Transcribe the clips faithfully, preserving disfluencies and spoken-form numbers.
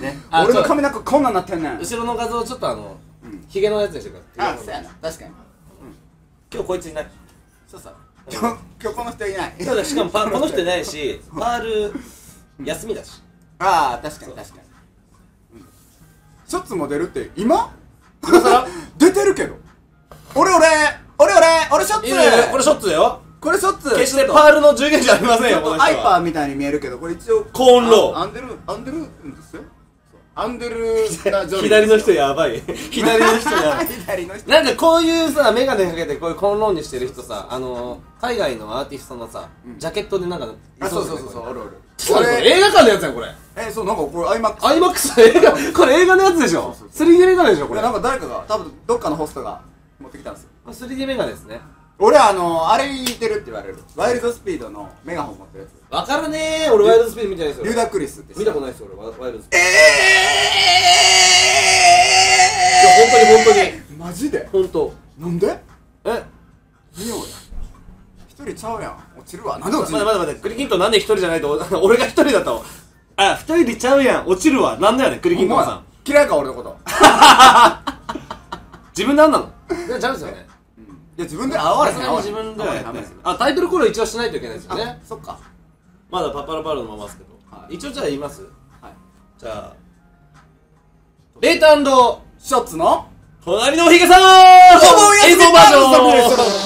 ね、俺の髪なんかこんなんなってんねん。後ろの画像ちょっとあのヒゲのやつにしてください。あ、そうやな、確かに。今日こいついない。そうさ、今日この人いない。そうだ、しかもこの人いないし、パール休みだし。ああ、確かに確かに。シャツも出るって今？出てるけど。俺俺俺俺俺シャツ。これシャツだよ。これシャツ。決してパールの従業員じゃありませんよ。アイパーみたいに見えるけど、これ一応コーンロー。アンデルアンデルんですよ。アンデルなジョリー。左の人やばい。左の人や。左の人。なんかこういうさ、メガネかけてこういうコーンローにしてる人さ、あの海外のアーティストのさ、ジャケットでなんか。あ、そうそうそうそう、おるおる。これ映画館のやつやん、これ。え、そう、なんかこれアイマックス。アイマックス映画、これ映画のやつでしょ。スリーディー メガネでしょ、これ。なんか誰かが、多分どっかのホストが持ってきたんですよ。スリーディー メガネですね。俺あのあれ似てるって言われる。ワイルドスピードのメガホン持ってるやつ。わからねえ、俺ワイルドスピード見てないですよ。リュダクリスって。見たことないですよ、俺ワイルドスピード。ええ。いや、本当に本当に。マジで。本当。なんで？え、見ようや。一人ちゃうやん。落ちるわ。なんで落ちる？まだまだまだ。クリキントンなんで一人じゃないと、俺が一人だと。あ、二人ちゃうやん。落ちるわ。なんだよね、クリキントンさん。嫌いか俺のこと。自分なんなの？いや、ちゃうんですよね。いや、自分で合われへん、合われへん、自分で。あ、タイトルコール一応しないといけないですよね。そっか。まだパパラパラのままですけど。一応じゃあ言います。はい。じゃあ、レイト&ショッツの隣のヒゲさん映像バージョン。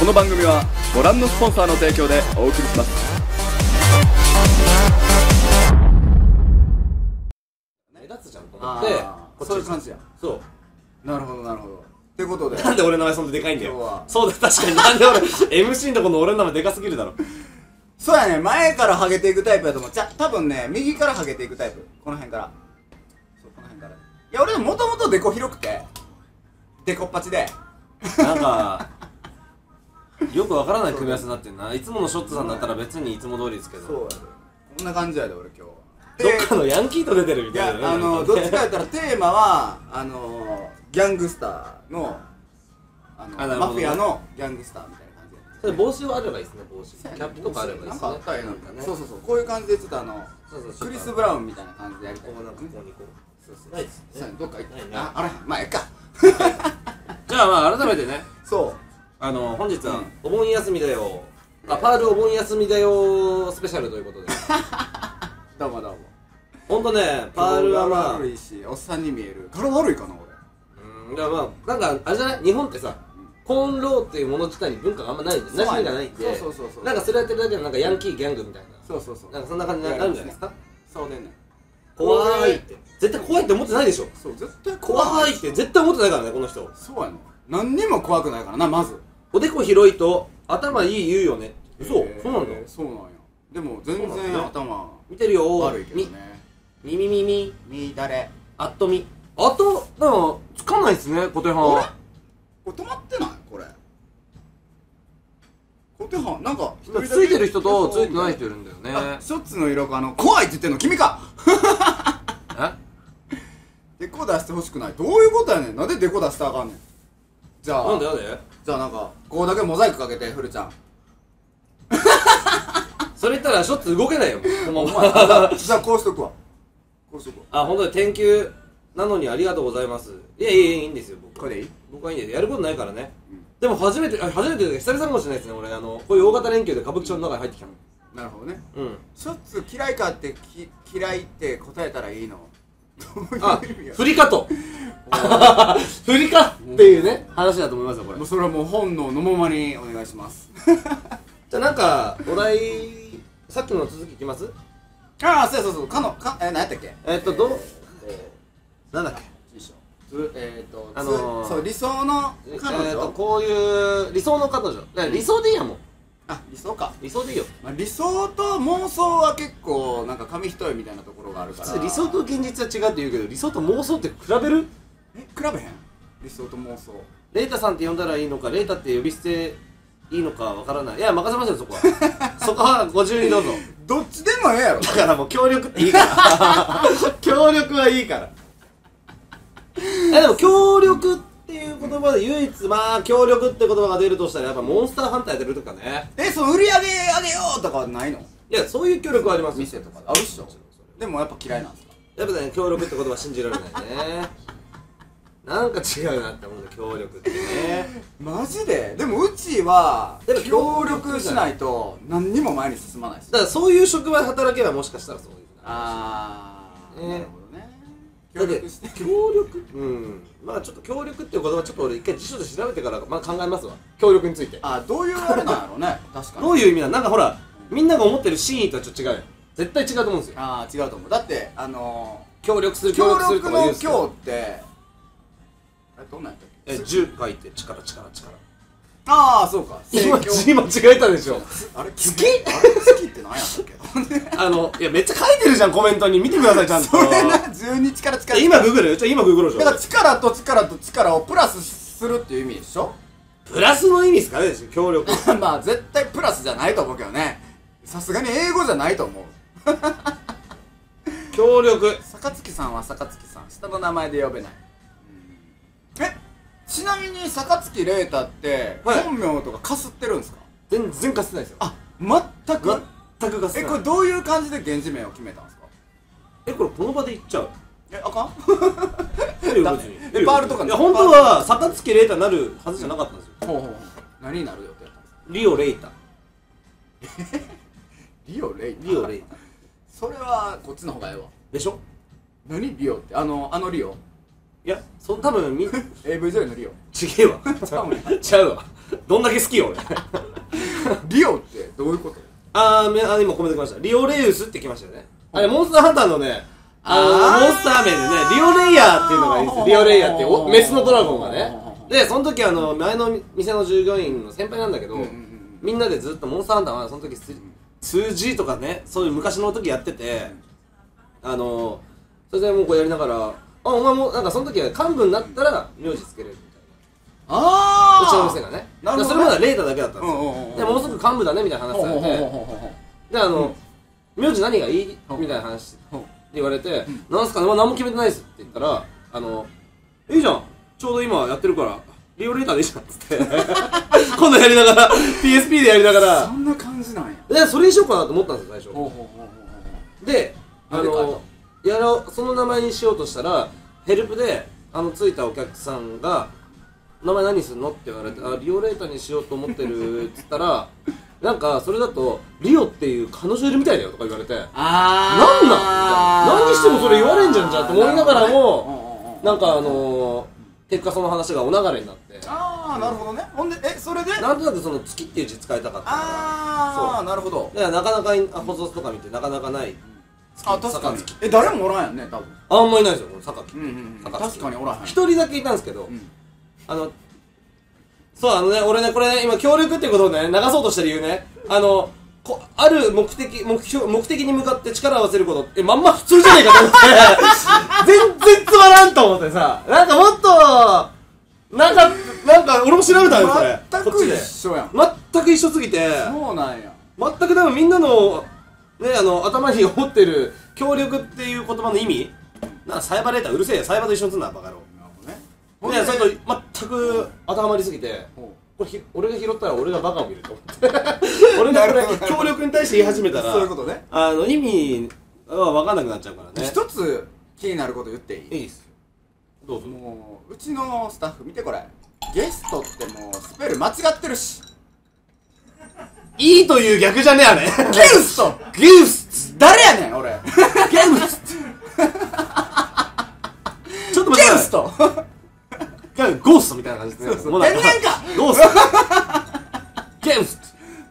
この番組はご覧のスポンサーの提供でお送りします。目立つじゃんと思って、そういう感じや。そう、なるほどなるほど。ってことで、なんで俺の名前そんなでかいんだよ。そうだ、確かに。なんで俺 エムシー のとこの俺の名前でかすぎるだろ。そうやね、前からハゲていくタイプやと思う。じゃ多分ね、右からハゲていくタイプ。この辺から、そうこの辺から。いや、俺もともとデコ広くてデコっぱちで、なんかよくわからない組み合わせになってんな。いつものショッツさんだったら別にいつも通りですけど。そうやで、こんな感じやで俺今日。どっかのヤンキーと出てるみたいな。いや、あのどっちかやったらテーマはあのギャングスターのマフィアのギャングスターみたいな感じで。それ帽子はあればいいですね、帽子。キャップとかあればいいですね。なんかあったらいいのかね。そうそうそう、こういう感じでちょっとあのクリス・ブラウンみたいな感じでやりたい。こうなんかここにこう。そうそう。ないですね。どっか行って。あ、あれまあえっか。じゃあまあ改めてね。そう。あの本日はお盆休みだよ、あ、パールお盆休みだよスペシャルということで。どうもどうも。ほんとね、パールはまあ悪いし、おっさんに見える。柄悪いかな俺。うん、だからまあなんかあれじゃない、日本ってさ、コーンローっていうもの自体に文化があんまないんで、馴染みがないんで、なんかそれやってるだけでなんかヤンキーギャングみたいな、そうそうそう、なんかそんな感じになるんじゃないですか。そうね、怖いって絶対怖いって思ってないでしょ。そう、絶対怖いって絶対思ってないからね、この人。そうやね、何にも怖くないからな。まずおでこ広いと頭いい言うよね。そう、そうなんだ。そうなんや。でも全然頭見てるよ。悪いけどね。みみみみみ誰？あっとみ。あとなんかつかないですね、小手半。あれ？これ止まってない？これ。小手半なんかついてる人とついてない人いるんだよね。ショッツの色があの怖いって言ってんの君か。え？デコ出してほしくない。どういうことやねん。なんでデコ出したらあかんねん。じゃあなんでなんで？じゃあなんかここだけモザイクかけて、フルちゃん。それ言ったらショッツ動けないよ。じゃあこうしとくわ。こうしとくわ。あ、本当に天球なのにありがとうございます。いやいやいいんですよ、僕。これでいい？僕はいいんです。やることないからね。でも初めて、初めてで久々かもしれないですね。俺あのこういう大型連休で歌舞伎町の中に入ってきたの。なるほどね。うん。ショッツ嫌いかってき嫌いって答えたらいいの。あ、振りかと。振りかっていうね、話だと思いますよ、これ。それはもう本能のままにお願いします。じゃあなんか、お題、さっきの続きいきます？ああ、そうそうそう、かの、か、え、何やったっけ？えっと、どう、なんだっけ？えっと、あの、そう、理想の彼女？こういう、理想の彼女。理想でいいやもん。あ、理想か。理想でいいよ。理想と妄想は結構、なんか紙一重みたいなところがあるから。理想と現実は違うって言うけど、理想と妄想って比べる？え、比べへん理想と妄想。レイタさんって呼んだらいいのか、レイタって呼び捨ていいのかわからない。いや、任せましょう、そこは。そこはご自由にどうぞ。どっちでもええやろ。だからもう協力っていいから。協力はいいから。え、でも協力っていう言葉で唯一、まあ協力って言葉が出るとしたらやっぱモンスターハンターやってるとかね。え、その売り上げ上げようとかはないの？いや、そういう協力はあります。店とかあるっしょ。でもやっぱ嫌いなんですか？やっぱね、協力って言葉信じられないね。なんか違うなって思うんだ、協力ってね。マジで？でもうちは協力しないと何にも前に進まないです。だからそういう職場で働けばもしかしたらそういうふうになる。ああ、なるほどね。協力して協力、うん、まあちょっと協力っていう言葉ちょっと俺一回辞書で調べてからまあ考えますわ、協力について。あ、どういうあれなんやろうね。確かにどういう意味なん、なんかほらみんなが思ってる真意とはちょっと違うよ。絶対違うと思うんですよ。ああ、違うと思う。だってあのー、協力する協力するとか言うんですけど、協力の協ってどんなんやったっけ？え、じゅう書いて、力、力、力。ああ、そうか。今、字間違えたでしょ。あれ、月？あれ、月って何やったっけ？あの、いや、めっちゃ書いてるじゃん、コメントに。見てください、ちゃんと。それな、じゅうに力、力。今、ググる？ちょ、今、ググるでしょ。だから、力と力と力をプラスするっていう意味でしょ？プラスの意味ですかね、協力。まあ、絶対プラスじゃないと思うけどね。さすがに英語じゃないと思う。協力。坂月さんは坂月さん。下の名前で呼べない。え、ちなみに坂月玲太って本名とかかすってるんですか？全然かすってないですよ。あ、全く全くかすってない。え、これどういう感じで源氏名を決めたんですか？え、これこの場で言っちゃう？え、あかん？え、パールとか。いや、本当は坂月玲太なるはずじゃなかったんですよ。ほうほう。何になる予定だったんですか？リオレイタ。リオレイタ。リオレイタ。それはこっちの方がええわ。でしょ？何リオって、あのあのリオ？いや、その多分みんな エーブイ 女優のリオちげえわ。ちゃうわ。どんだけ好きよ俺。リオってどういうこと？あー、あ、今コメント来ました。リオレウスって来ましたよね。あれモンスターハンターのね、あのモンスター名でね、リオレイヤーっていうのがいいです。リオレイヤーってメスのドラゴンがね。で、その時あの前の店の従業員の先輩なんだけど、みんなでずっとモンスターハンターはその時数字とかね、そういう昔の時やってて、あのそれでもうこうやりながら、あ、お前もなんかその時は幹部になったら名字つけれるみたいな。ああ、うちの店がね。なるほど。それまだレータだけだったんですよ。でもうすぐ幹部だねみたいな話されて、で、あの名字何がいいみたいな話って言われて、なんすかね、何も決めてないですって言ったら、あのいいじゃん、ちょうど今やってるからリオレータでいいじゃんっつって、今度やりながら ピーエスピー でやりながら。そんな感じなんや。でそれにしようかなと思ったんですよ最初。で、あのやろう、その名前にしようとしたら、ヘルプであのついたお客さんが「名前何するの？」って言われて「あ、リオレータにしようと思ってる」っつったら「なんかそれだとリオっていう彼女いるみたいだよ」とか言われて「あー、なんなん？」何してもそれ言われんじゃんじゃんって思いながらも、なんかあの結果その話がお流れになって、ああ、なるほどね。ほんで、え、それでなんとなくその「月」っていう字使いたかったから、ああ、なるほど。だからなかなか補足とか見てなかなかない。あ、確かに。え、誰もおらんやんね、多分。あんまいないですよ、この坂木。確かにおらん。一人だけいたんですけど、あの、そう、あのね、俺ね、これね、今、協力っていうことをね、流そうとした理由ね、あの、ある目的、目標、目的に向かって力を合わせること、え、まんま普通じゃねえかと思って、全然つまらんと思ってさ、なんかもっと、なんか、なんか、俺も調べたんですよ、全く一緒やん。全く一緒すぎて、そうなんや。全く多分みんなの、ね、あの頭に思ってる協力っていう言葉の意味なんか、サイバーレーターうるせえや、サイバーと一緒にすんなバカ野郎。なるほどね。で、それと全く当てはまりすぎて、これひ俺が拾ったら俺がバカを見ると思って俺がこれ協力に対して言い始めたらそういうことね、あの意味は分かんなくなっちゃうからね。一つ気になること言っていい？いいですよ、どうぞ。もううちのスタッフ見て、これゲストってもうスペル間違ってるし、いいという逆じゃねえやね。ギューストギュース誰やねん俺。ギュースちょっと待って、ギューストゴーストみたいな感じですね。天然かゴーストギュース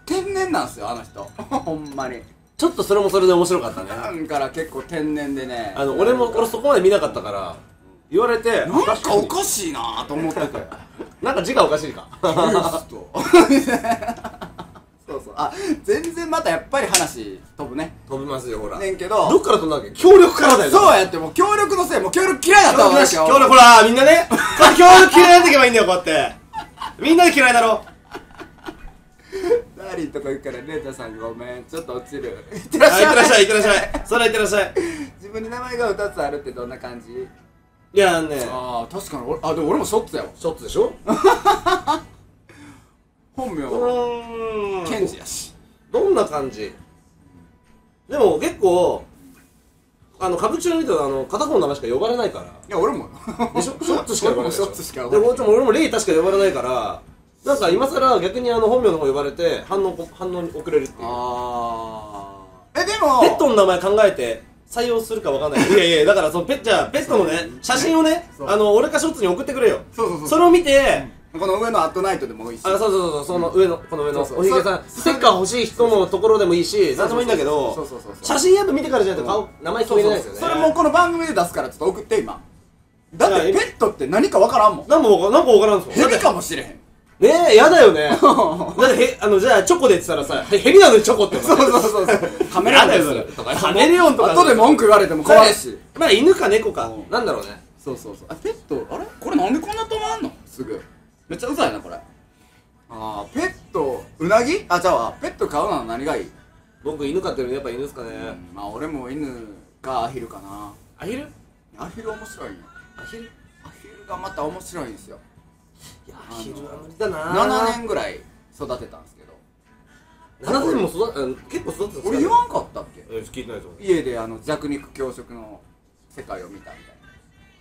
天然なんすよ、あの人ほんまに。ちょっとそれもそれで面白かったね。なんから結構天然でね、あの俺も俺そこまで見なかったから言われて、なんかおかしいなと思ってて、なんか字がおかしいかギューストそうそう、あ、全然またやっぱり話飛ぶね。飛びますよ、ほら。ねんけど。どっから飛んだわけ？協力からだよ。そうやって、もう協力のせい、もう協力嫌いだったわけですよ。協力、ほら、みんなね。協力嫌いやっていけばいいんだよ、こうやって。みんなで嫌いだろ。ダーリンとか行くから、レータさんごめん、ちょっと落ちる。いってらっしゃい。いってらっしゃい、いってらっしゃい。そらいってらっしゃい。自分に名前がふたつあるってどんな感じ？いやーね。ああ、確かに俺、あ、でも俺もショッツやわ。ショッツでしょ？本名はケンジやし。どんな感じ？でも結構あの歌舞伎町の人はあの片方の名前しか呼ばれないから。いや俺もでしょ、ショッツしか呼ばれないでしょ。ショッツしか呼ばれない。でも俺もレイタしか呼ばれないからなんか今更逆にあの本名の方呼ばれて反応反応に遅れるっていう。ああ。えでもペットの名前考えて採用するかわかんない。いやいやだからそのペッじゃあペットのね写真をねあの俺かショッツに送ってくれよ。そうそうそう。それを見て。この上のアットナイトでもいいし、あ、そうそうそう、その上の、この上のおひげさんステッカー欲しい人のところでもいいし、なんでもいいんだけど、写真やっぱ見てからじゃないと顔、名前決めれないですよね。それもこの番組で出すからちょっと送って今。だってペットって何かわからんもん。何も何かわからんすもん。ヘビかもしれへん。ねえ、やだよね。だってあのじゃあチョコでって言ったらさ、ヘビなのにチョコって。そうそうそうそう。カメレオンとか。カメレオンとか。後で文句言われても怖いし。まあ犬か猫か。なんだろうね。そうそうそう。あペットあれこれなんでこんな止まんの？すぐ。めっちゃうざいなこれ。ああペットうなぎ？あ、じゃあペット飼うなら何がいい？僕犬飼ってるのやっぱ犬ですかね。うん、まあ俺も犬かアヒルかな。アヒル？アヒル面白いね。アヒル？アヒルがまた面白いんですよ。いやアヒルは無理だな。ななねんぐらい育てたんですけど。ななねんも育て結構育てたんですよ。俺言わんかったっけ？え聞いてないぞ。家であの弱肉強食の世界を見たみた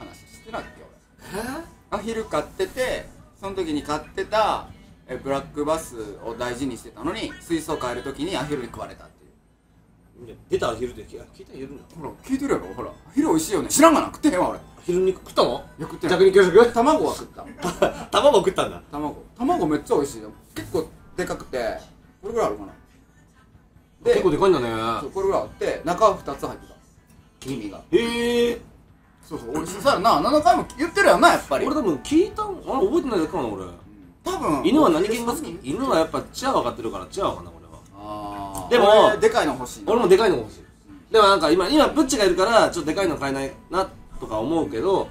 いな話してないっけ俺。え？アヒル飼ってて。その時に買ってたえブラックバスを大事にしてたのに水槽変える時にアヒルに食われたっていう。出たアヒルで聞いたアヒルなの。ほら聞いてるやろ。ほらアヒル美味しいよね。知らんがな食ってへんわ俺。アヒル肉食ったの？いや食ってない。弱肉強食？卵は食った。卵食ったんだ。卵卵めっちゃ美味しいよ。結構でかくてこれぐらいあるかな。で結構でかいんだね。そうこれぐらいあって中はふたつ入ってた黄身が。へえ。そうそう、俺さ、な、ななかいも言ってるやんな、やっぱり俺多分聞いたん、あれ覚えてないだけかな、俺多分犬は何犬が好き？犬はやっぱチワワ分かってるからチワワかな、俺は。ああでも、でかいの欲しい。俺もでかいの欲しい。でもなんか今、今プッチがいるからちょっとでかいの買えないなとか思うけど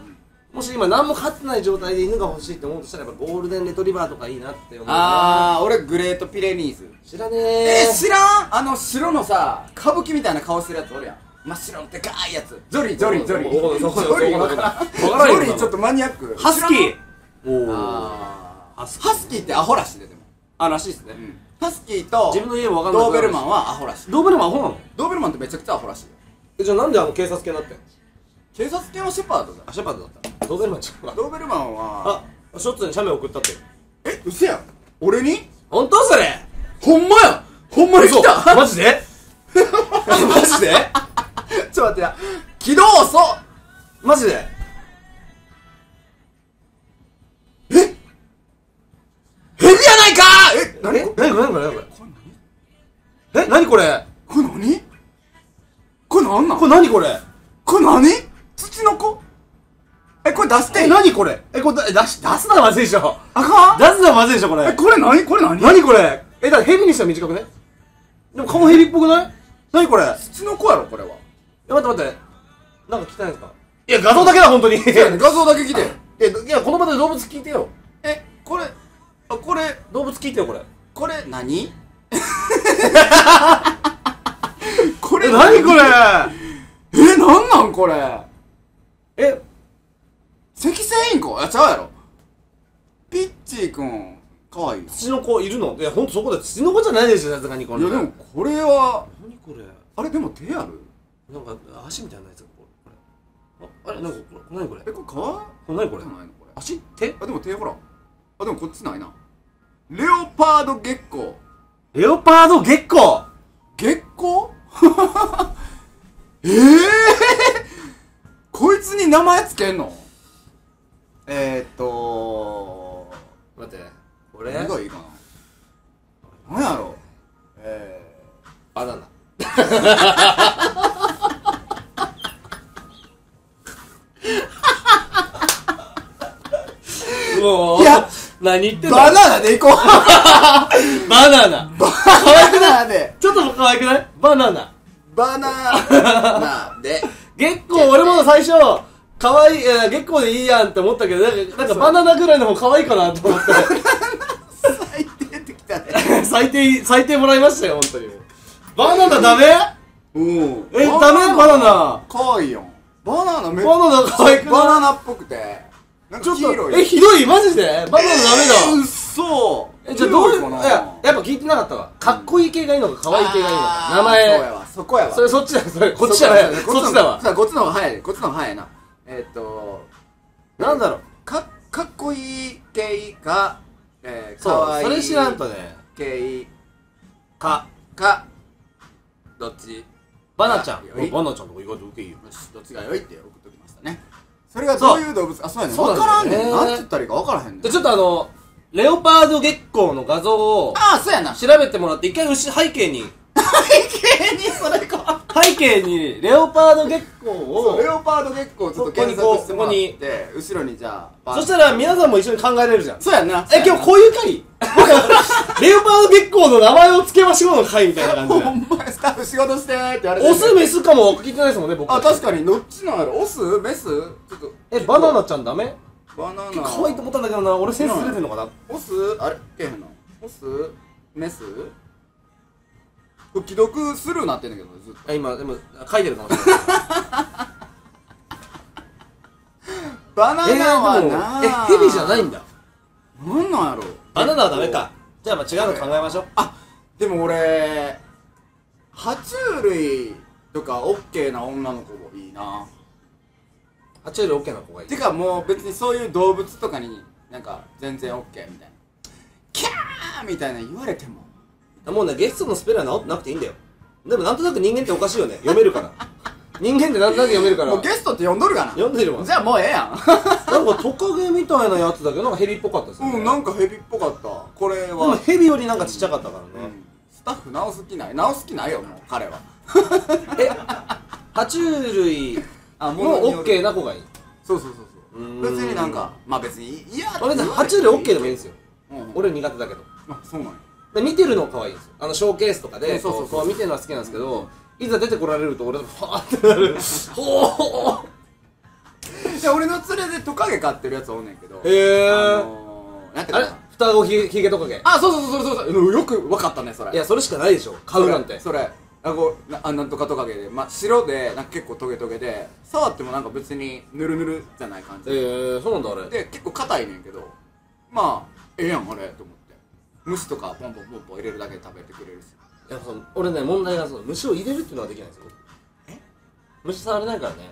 もし今何も飼ってない状態で犬が欲しいって思うとしたらやっぱゴールデンレトリバーとかいいなって思う。ああ、俺グレートピレニーズ知らねー。え、知らん？あの白のさ、歌舞伎みたいな顔してるやつおるやん。真っ白のでかいやつ。ジョリー、ジョリー、ジョリー。ジョリーちょっとマニアック。ハスキー。ハスキーってアホらしいで、でも。あ、らしいですね。ハスキーと自分の家もわかんない。ドーベルマンはアホらしい。ドーベルマンアホなの？ドーベルマンってめちゃくちゃアホらしい。え、じゃあなんであの警察犬になってんの？警察犬はシェパードだ。あ、シェパードだった。ドーベルマンちゃう。ドーベルマンは。あ、ショッツに写メ送ったって。え、うせやん。俺に？本当それ。ほんまや。ほんまに来た。マジで？マジで？ちょっと待ってや、起動そうマジでえヘビやないかえ、なにこれなにこれなにこれえ、なにこれこれなにこれなんなんこれなにこれこれなに土の子え、これ出してえ、なにこれえ、これ出し、出すならまずいでしょあかん出すならまずいでしょこれえ、これなにこれなになにこれえ、だってヘビにしては短くねでも顔ヘビっぽくないなにこれ土の子やろこれは待って待って、なんか来てないですか？いや、画像だけだ、ほんとに。画像だけ来て。いや、この場で動物聞いてよ。え、これ、あ、これ、動物聞いてよ、これ。これ、何？これ、何これ？え、なんなんこれ？え、赤線インコ？あ、ちゃうやろ。ピッチーくん、かわいい。土の子いるの？いや、ほんとそこで土の子じゃないでしょ、さすがにこれ。いや、でもこれは。何これ？あれ、でも手ある？なんか足みたいなやつがこれあれなんかこれ何これえこれ皮何これ足手あでも手ほらあでもこっちないなレオパード月光レオパード月光月光ええこいつに名前つけんのえっと待ってこれ何がいいかな何やろえーバナナいや、何言ってんの。バナナでいこう。バナナ。バナナで。ちょっと可愛くない？バナナ。バナナで。結構俺も最初可愛い、結構でいいやんって思ったけど、なんかなんかバナナぐらいの方可愛いかなと思って。最低ってきたね。最低最低もらいましたよ本当に。バナナダメ？うん。えダメバナナ。可愛いよ。バナナめっちゃ。バナナ可愛くない？バナナっぽくて。ちょっとえひどいマジでバナナダメだ。うっそ。えじゃあどういうの？いややっぱ聞いてなかったわ。かっこいい系がいいのか可愛い系がいいのか。名前。そうやわそこやわ。それそっちだそれこっちじゃない。そっちだわ。さあこっちの方が早いこっちの方が早いな。えっとなんだろうかかっこいい系か可愛い。それ知らんとね。系かかどっち？バナちゃん。バナちゃんとか意外と受けいいよ。どっちが良いって送っときましたね。それがどういう動物か、そうやね。分からんねん。なんて言ったらいいか分からへんねん。ちょっとあの、レオパード月光の画像を、ああ、そうやな。調べてもらって、一回背景に。背景にそれか。背景に、レオパード月光を、レオパード月光をちょっと検索してもらって、後ろにじゃあ、そしたら皆さんも一緒に考えれるじゃん。そうやな。え、今日こういう回レオパード月光の名前を付けましょうの回みたいな感じ。ほんまスタッフ仕事してーって言われて。オスメスかも聞いてないですもんね、僕。あ、確かに。どっちなんやろオスメスちょっと。え、バナナちゃんダメバナナ。可愛いと思ったんだけどな、俺センス出てんのかなオスあれけへんのオスメスこれ既読スルーなってんだけど、ずっと。今、でも書いてるかもしれない。バナナはな。え、ヘビじゃないんだ。なんなんやろバナナはダメか。じゃあまあ違うの考えましょう。あ、でも俺爬虫類とかオッケーな女の子もいいな。爬虫類オッケーな子がいい。てかもう別にそういう動物とかになんか全然オッケーみたいな。キャーみたいな言われても。もうねゲストのスペルは直ってなくていいんだよ。でもなんとなく人間っておかしいよね。読めるから。人間ってなんとなく読めるから。もうゲストって呼んどるかな。呼んでるもん。じゃあもうええやん。なんかトカゲみたいなやつだけどなんかヘビっぽかったですね。うんなんかヘビっぽかった。これは。でもヘビよりなんかちっちゃかったからね。スタッフ直す気ない直す気ないよもう彼は。え爬虫類もオッケーな子がいい。そうそうそうそう。別になんかまあ別にいや。俺ね爬虫類オッケーでもいいんですよ。俺苦手だけど。あそうなん。見てるの可愛いです。あのショーケースとかでこう見てるのは好きなんですけど。いざ出てこられると俺ファーってなる。ほー。で俺の連れでトカゲ飼ってるやつおんねんけど。へー。なんていうの？双子ヒゲトカゲ。あ、そうそうそうそうそう。よくわかったねそれ。いやそれしかないでしょ。飼うなんて。それ。あこあなんとかトカゲで、ま白でなんか結構トゲトゲで、触ってもなんか別にぬるぬるじゃない感じ。ええ、そうなんだあれ。で結構硬いねんけど、まあええやんあれと思って。虫とかポンポンポンポン入れるだけで食べてくれるし。いやその俺ね問題がその虫を入れるっていうのはできないんですよ。え？虫触れないからね。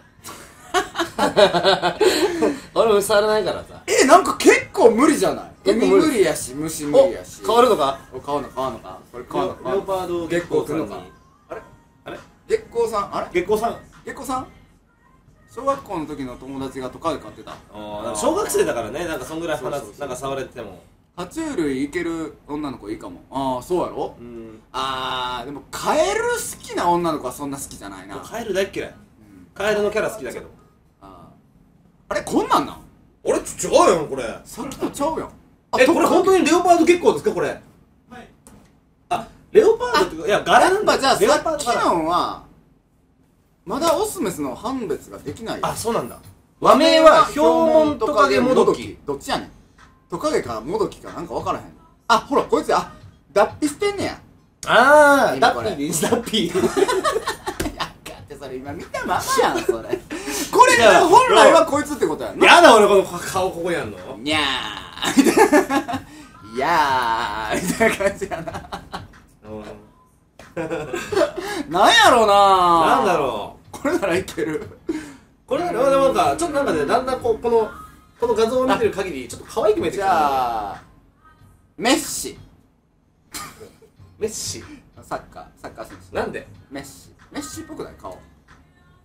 俺虫触れないからさ。えなんか結構無理じゃない？海無理やし虫無理やし。変わるのか？変わるの変わるのか。これ変わるのか。レオパード月光くんのか。あれあれ月光さんあれ月光さん月光さん？小学校の時の友達がトカゲ飼ってた。ああ小学生だからねなんかそんぐらいなんか触れても。爬虫類いける女の子いいかも。ああそうやろ。ああでもカエル好きな女の子はそんな好きじゃないな。カエル大っ嫌い。カエルのキャラ好きだけど。あれこんなんなんあれ違うやんこれさっきとちゃうやん。えこれ本当にレオパード結構ですかこれ。はい。あレオパードっていや柄なんだ。じゃあさっきのはまだオスメスの判別ができない。あそうなんだ。和名はヒョウモントカゲモドキ。どっちやねんトカゲかモドキかなんか分からへん。あ、ほらこいつあ、脱皮してんねや。あー、脱皮です脱皮。やかってそれ今見たままやんそれ。これが本来はこいつってことやん。やだ俺この顔ここにあんの。にゃーみたいないやーみたいな感じやな。なんやろうな。なんだろうこれならいける。これならでもなんかちょっとなんかねだんだんこうこのこの画像を見てる限りちょっと可愛く見えてきた。じゃあメッシメッシサッカーサッカー選手なんでメッシメッシっぽくない顔。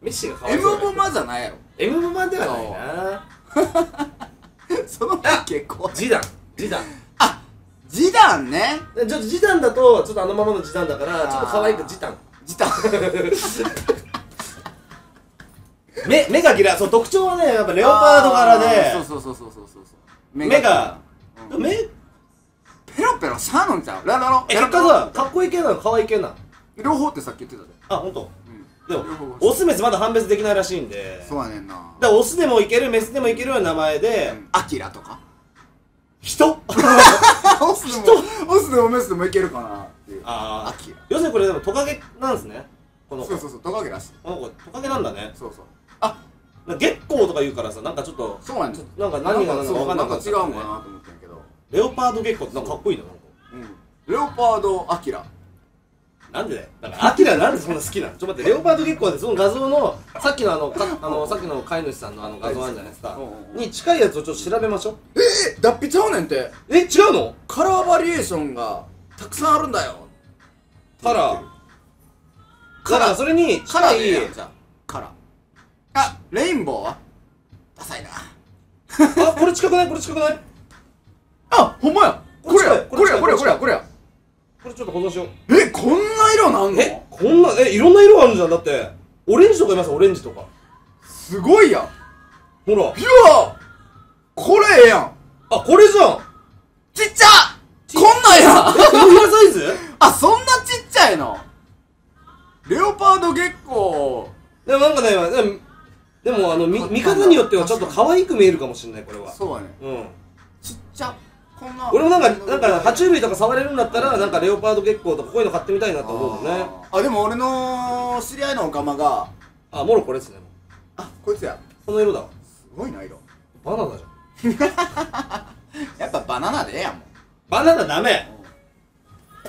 メッシが可愛い。 M ボマじゃないやろ。 M ボマではないな。その結構ジダンジダン。あジダンね。ちょっとジダンだとちょっとあのままのジダンだからちょっと可愛くジダンジダン。目目が嫌い。そう特徴はねやっぱレオパード柄で目が目ペラペラしゃーのみたいな。結果さ、かっこいい系なのかわいい系なの両方ってさっき言ってたで。あ、ほんと。でもオスメスまだ判別できないらしいんで。そうやねんな。だからオスでもいけるメスでもいけるような名前で、アキラとか人オスでもメスでもいけるかなっていう。ああ、要するにこれでもトカゲなんですね。そうそうそう、トカゲらしい。この子トカゲなんだね。そうそう。あっ、月光とか言うからさ、なんかちょっとそうなんです。なんか何が何だか分かんなかった。違うんかなと思ったけど、レオパード月光ってなんかかっこいいな。レオパードアキラなんでだよ。だからアキラなんでそんな好きなの。ちょっと待って、レオパード月光でその画像のさっきのあのあのさっきの飼い主さんのあの画像あるじゃないですかに近いやつをちょっと調べましょう。えっ、脱皮ちゃうねんて。え、違うの。カラーバリエーションがたくさんあるんだよ。カラーカラー、それにカラーいいやん。じゃあカラー、あ、レインボーはダサいな。あ、これ近くない、これ近くない。あ、ほんまや。これや、これや、これや、これや、これや。これちょっと保存しよう。え、こんな色なんの。え、こんな、え、いろんな色あるじゃん。だってオレンジとかいます。オレンジとかすごいやん。ほら、いやこれええやん。あ、これじゃん。ちっちゃこんなんやん。え、こんなサイズ。あ、そんなちっちゃいの。レオパード結構でもなんかね、でも、でもあの見、見方によってはちょっと可愛く見えるかもしれない、これは。そうだね。うん。ちっちゃ。俺もなんか、なんか、爬虫類とか触れるんだったら、なんかレオパード結構とかこういうの買ってみたいなと思うもんね。あ、でも俺の知り合いのオカマが、あ、もろこれですね。あ、こいつや。この色だわ。すごいな、色。バナナじゃん。やっぱバナナでええやん、もう。バナナダメ。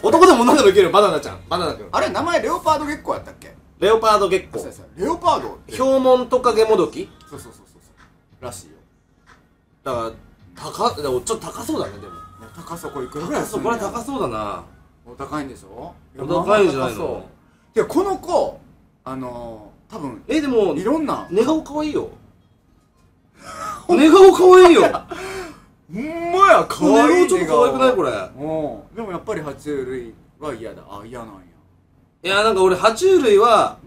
男でも女でもいけるよ、バナナちゃん。バナナくん。あれ、名前レオパード月光やったっけ。レオパード月光。レオパードヒョウモントカゲモドキ。そうそうそうそう。らしいよ。だから、高、ちょっと高そうだね、でも。高そう、これいくらぐらいするの。これ高そうだな。お高いんでしょ。お高いんじゃないの。いや、この子、あのー、多分え、でも、いろんな寝顔かわいいよ。寝顔かわいいよ。ほんまや、かわいい。寝顔ちょっとかわいくないこれ。うん。でもやっぱり爬虫類は嫌だ。あ、嫌なんや。いや、なんか俺、爬虫類は、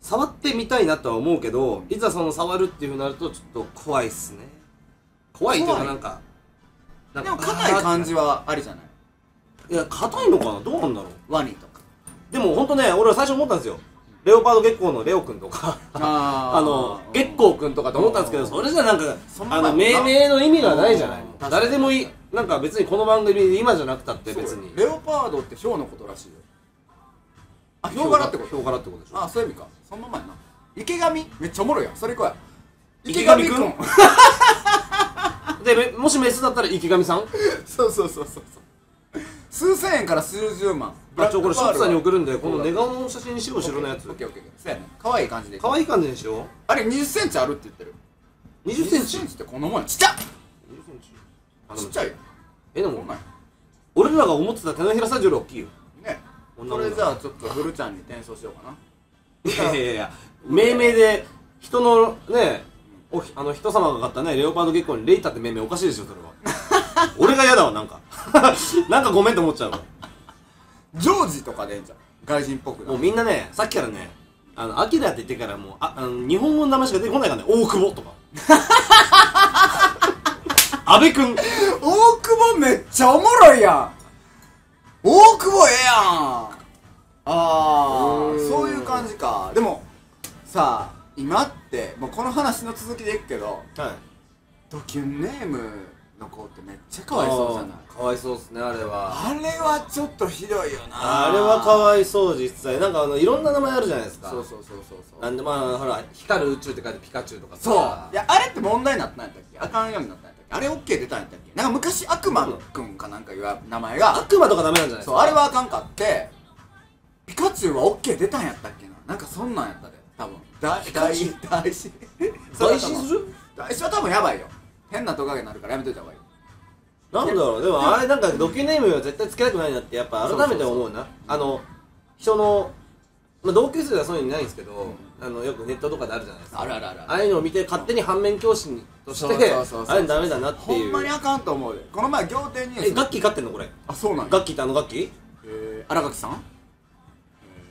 触ってみたいなとは思うけど、いざその触るっていうふうになると、ちょっと怖いっすね。怖いというか、なんかでも硬い感じはありじゃない。いや、硬いのかな、どうなんだろう。ワニとかでもほんとね、俺は最初思ったんですよ。レオパード月光のレオくんとかあの月光くんとかと思ったんですけど、それじゃなんかあの命名の意味がないじゃない。誰でもいい。なんか別にこの番組で今じゃなくたって別にレオパードってヒョウのことらしいよ。あ、ヒョウ柄ってこと。ヒョウ柄ってことでしょ。あ、そういう意味か。そのままやな。池上めっちゃおもろいやん。それ行こうや。池上くんで、もしメスだったら池上さん。そうそうそうそうそう。数千円から数十万。これショップさんに送るんで、この寝顔の写真にしよう。白のやつ。オッケーオッケー。そうやね。可愛い感じで。可愛い感じにしよう。あれにじゅっセンチあるって言ってる。にじゅっセンチってこのもんちっちゃ。ちっちゃい。え、でも俺らが思ってた手のひらサイズより大きいよ。ね。これじゃあちょっとフルちゃんに転送しようかな。いやいやいや。命名で人のね。おあの人様が買ったね、レオパード結婚にレイタって命名おかしいでしょ、それは。俺が嫌だわ、なんか。なんかごめんって思っちゃうわ。ジョージとかでええんちゃう、外人っぽく。もうみんなね、さっきからね、あの、アキラって言ってからもう、ああの日本語の名前しか出てこないからね、大久保とか。阿部くん。大久保めっちゃおもろいやん。大久保ええやん。ああ、そういう感じか。でも、さあ、今って、もうこの話の続きでいくけど、はい、ドキュンネームの子ってめっちゃかわいそうじゃない。かわいそうっすね、あれは。あれはちょっとひどいよな。あれはかわいそう、実際。なんかあのいろんな名前あるじゃないですか。そうそうそうそうそう。なんで、まあほら「光る宇宙」って書いてピカチュウとかさ。そういや、あれって問題になったんやったっけ。あかんようになったんやったっけ。あれ OK 出たんやったっけ。なんか昔悪魔くんかなんかいう名前が、悪魔とかダメなんじゃないですか。そう、あれはあかんかって、ピカチュウは OK 出たんやったっけな。なんかそんなんやったで、多分。大死大死大死する。大死は多分やばいよ。変なトカゲになるからやめといた方がいい。なんだろう。でもあれなんかドキュネームは絶対つけたくないなってやっぱ改めて思うな。あの人のまあ同級生ではそういうのいないんですけど、あのよくネットとかであるじゃないですか。あるあるある。ああいうのを見て勝手に反面教師としてあれダメだなっていう。ほんまにあかんと思うで。この前仰天ニュース。え、ガッキー飼ってんのこれ。あ、そうなん。ガッキーってあのガッキー？え、新垣さん？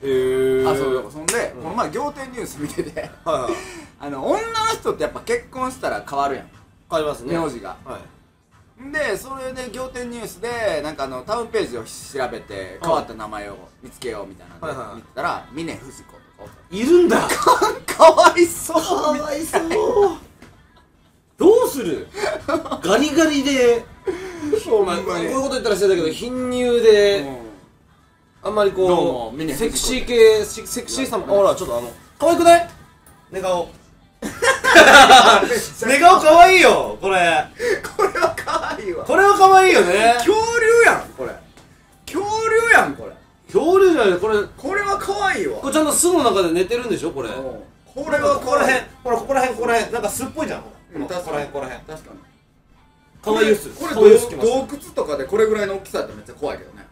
あ、そう、そんで、この前仰天ニュース見てて、あの女の人ってやっぱ結婚したら変わるやん。変わりますね、名字が。でそれで仰天ニュースでなんかあのタウンページを調べて変わった名前を見つけようみたいなので見てたら峰不二子とかいるんだ。かわいそうかわいそうどうするガリガリでそうこういうこと言ったらしてたけど貧乳であんまりこうセクシー系セクシーさもほらちょっとあの可愛くない寝顔寝顔可愛いよこれこれは可愛いわこれは可愛いよね恐竜やんこれ恐竜やんこれ恐竜じゃないこれこれは可愛いわこれちゃんと巣の中で寝てるんでしょこれこれはここら辺ほらここら辺ここら辺なんか巣っぽいじゃんここら辺ここら辺確かに可愛いっすこれ洞窟とかでこれぐらいの大きさってめっちゃ怖いけどね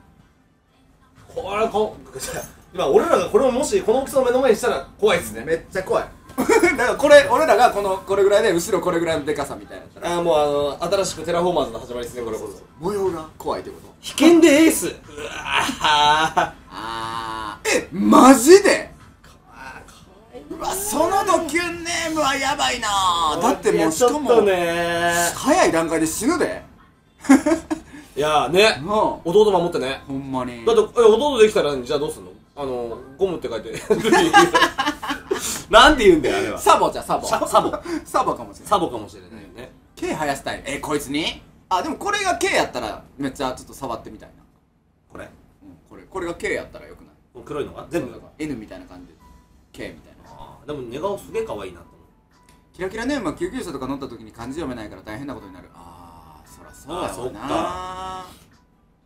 これこ今俺らがこれをもしこの大きさを目の前にしたら怖いっすねめっちゃ怖いだからこれ俺らがこのこれぐらいで後ろこれぐらいのでかさみたいなああもうあの新しくテラフォーマーズの始まりですねこれこそ模様が怖いってこと危険でエースうわああえマジでうわそのドキュンネームはやばいなだってもうしかも早い段階で死ぬでいやね弟守ってねほんまにだって弟できたらじゃあどうすんのあのゴムって書いてなんて言うんだよあれはサボじゃサボサボサボかもしれないサボかもしれないよね K 生やしたいえこいつにあでもこれが K やったらめっちゃちょっと触ってみたいなこれこれこれが K やったらよくない黒いのが全部 N みたいな感じで K みたいなでも寝顔すげえかわいいなと思うキラキラネームは救急車とか乗った時に漢字読めないから大変なことになるああそらそうだよな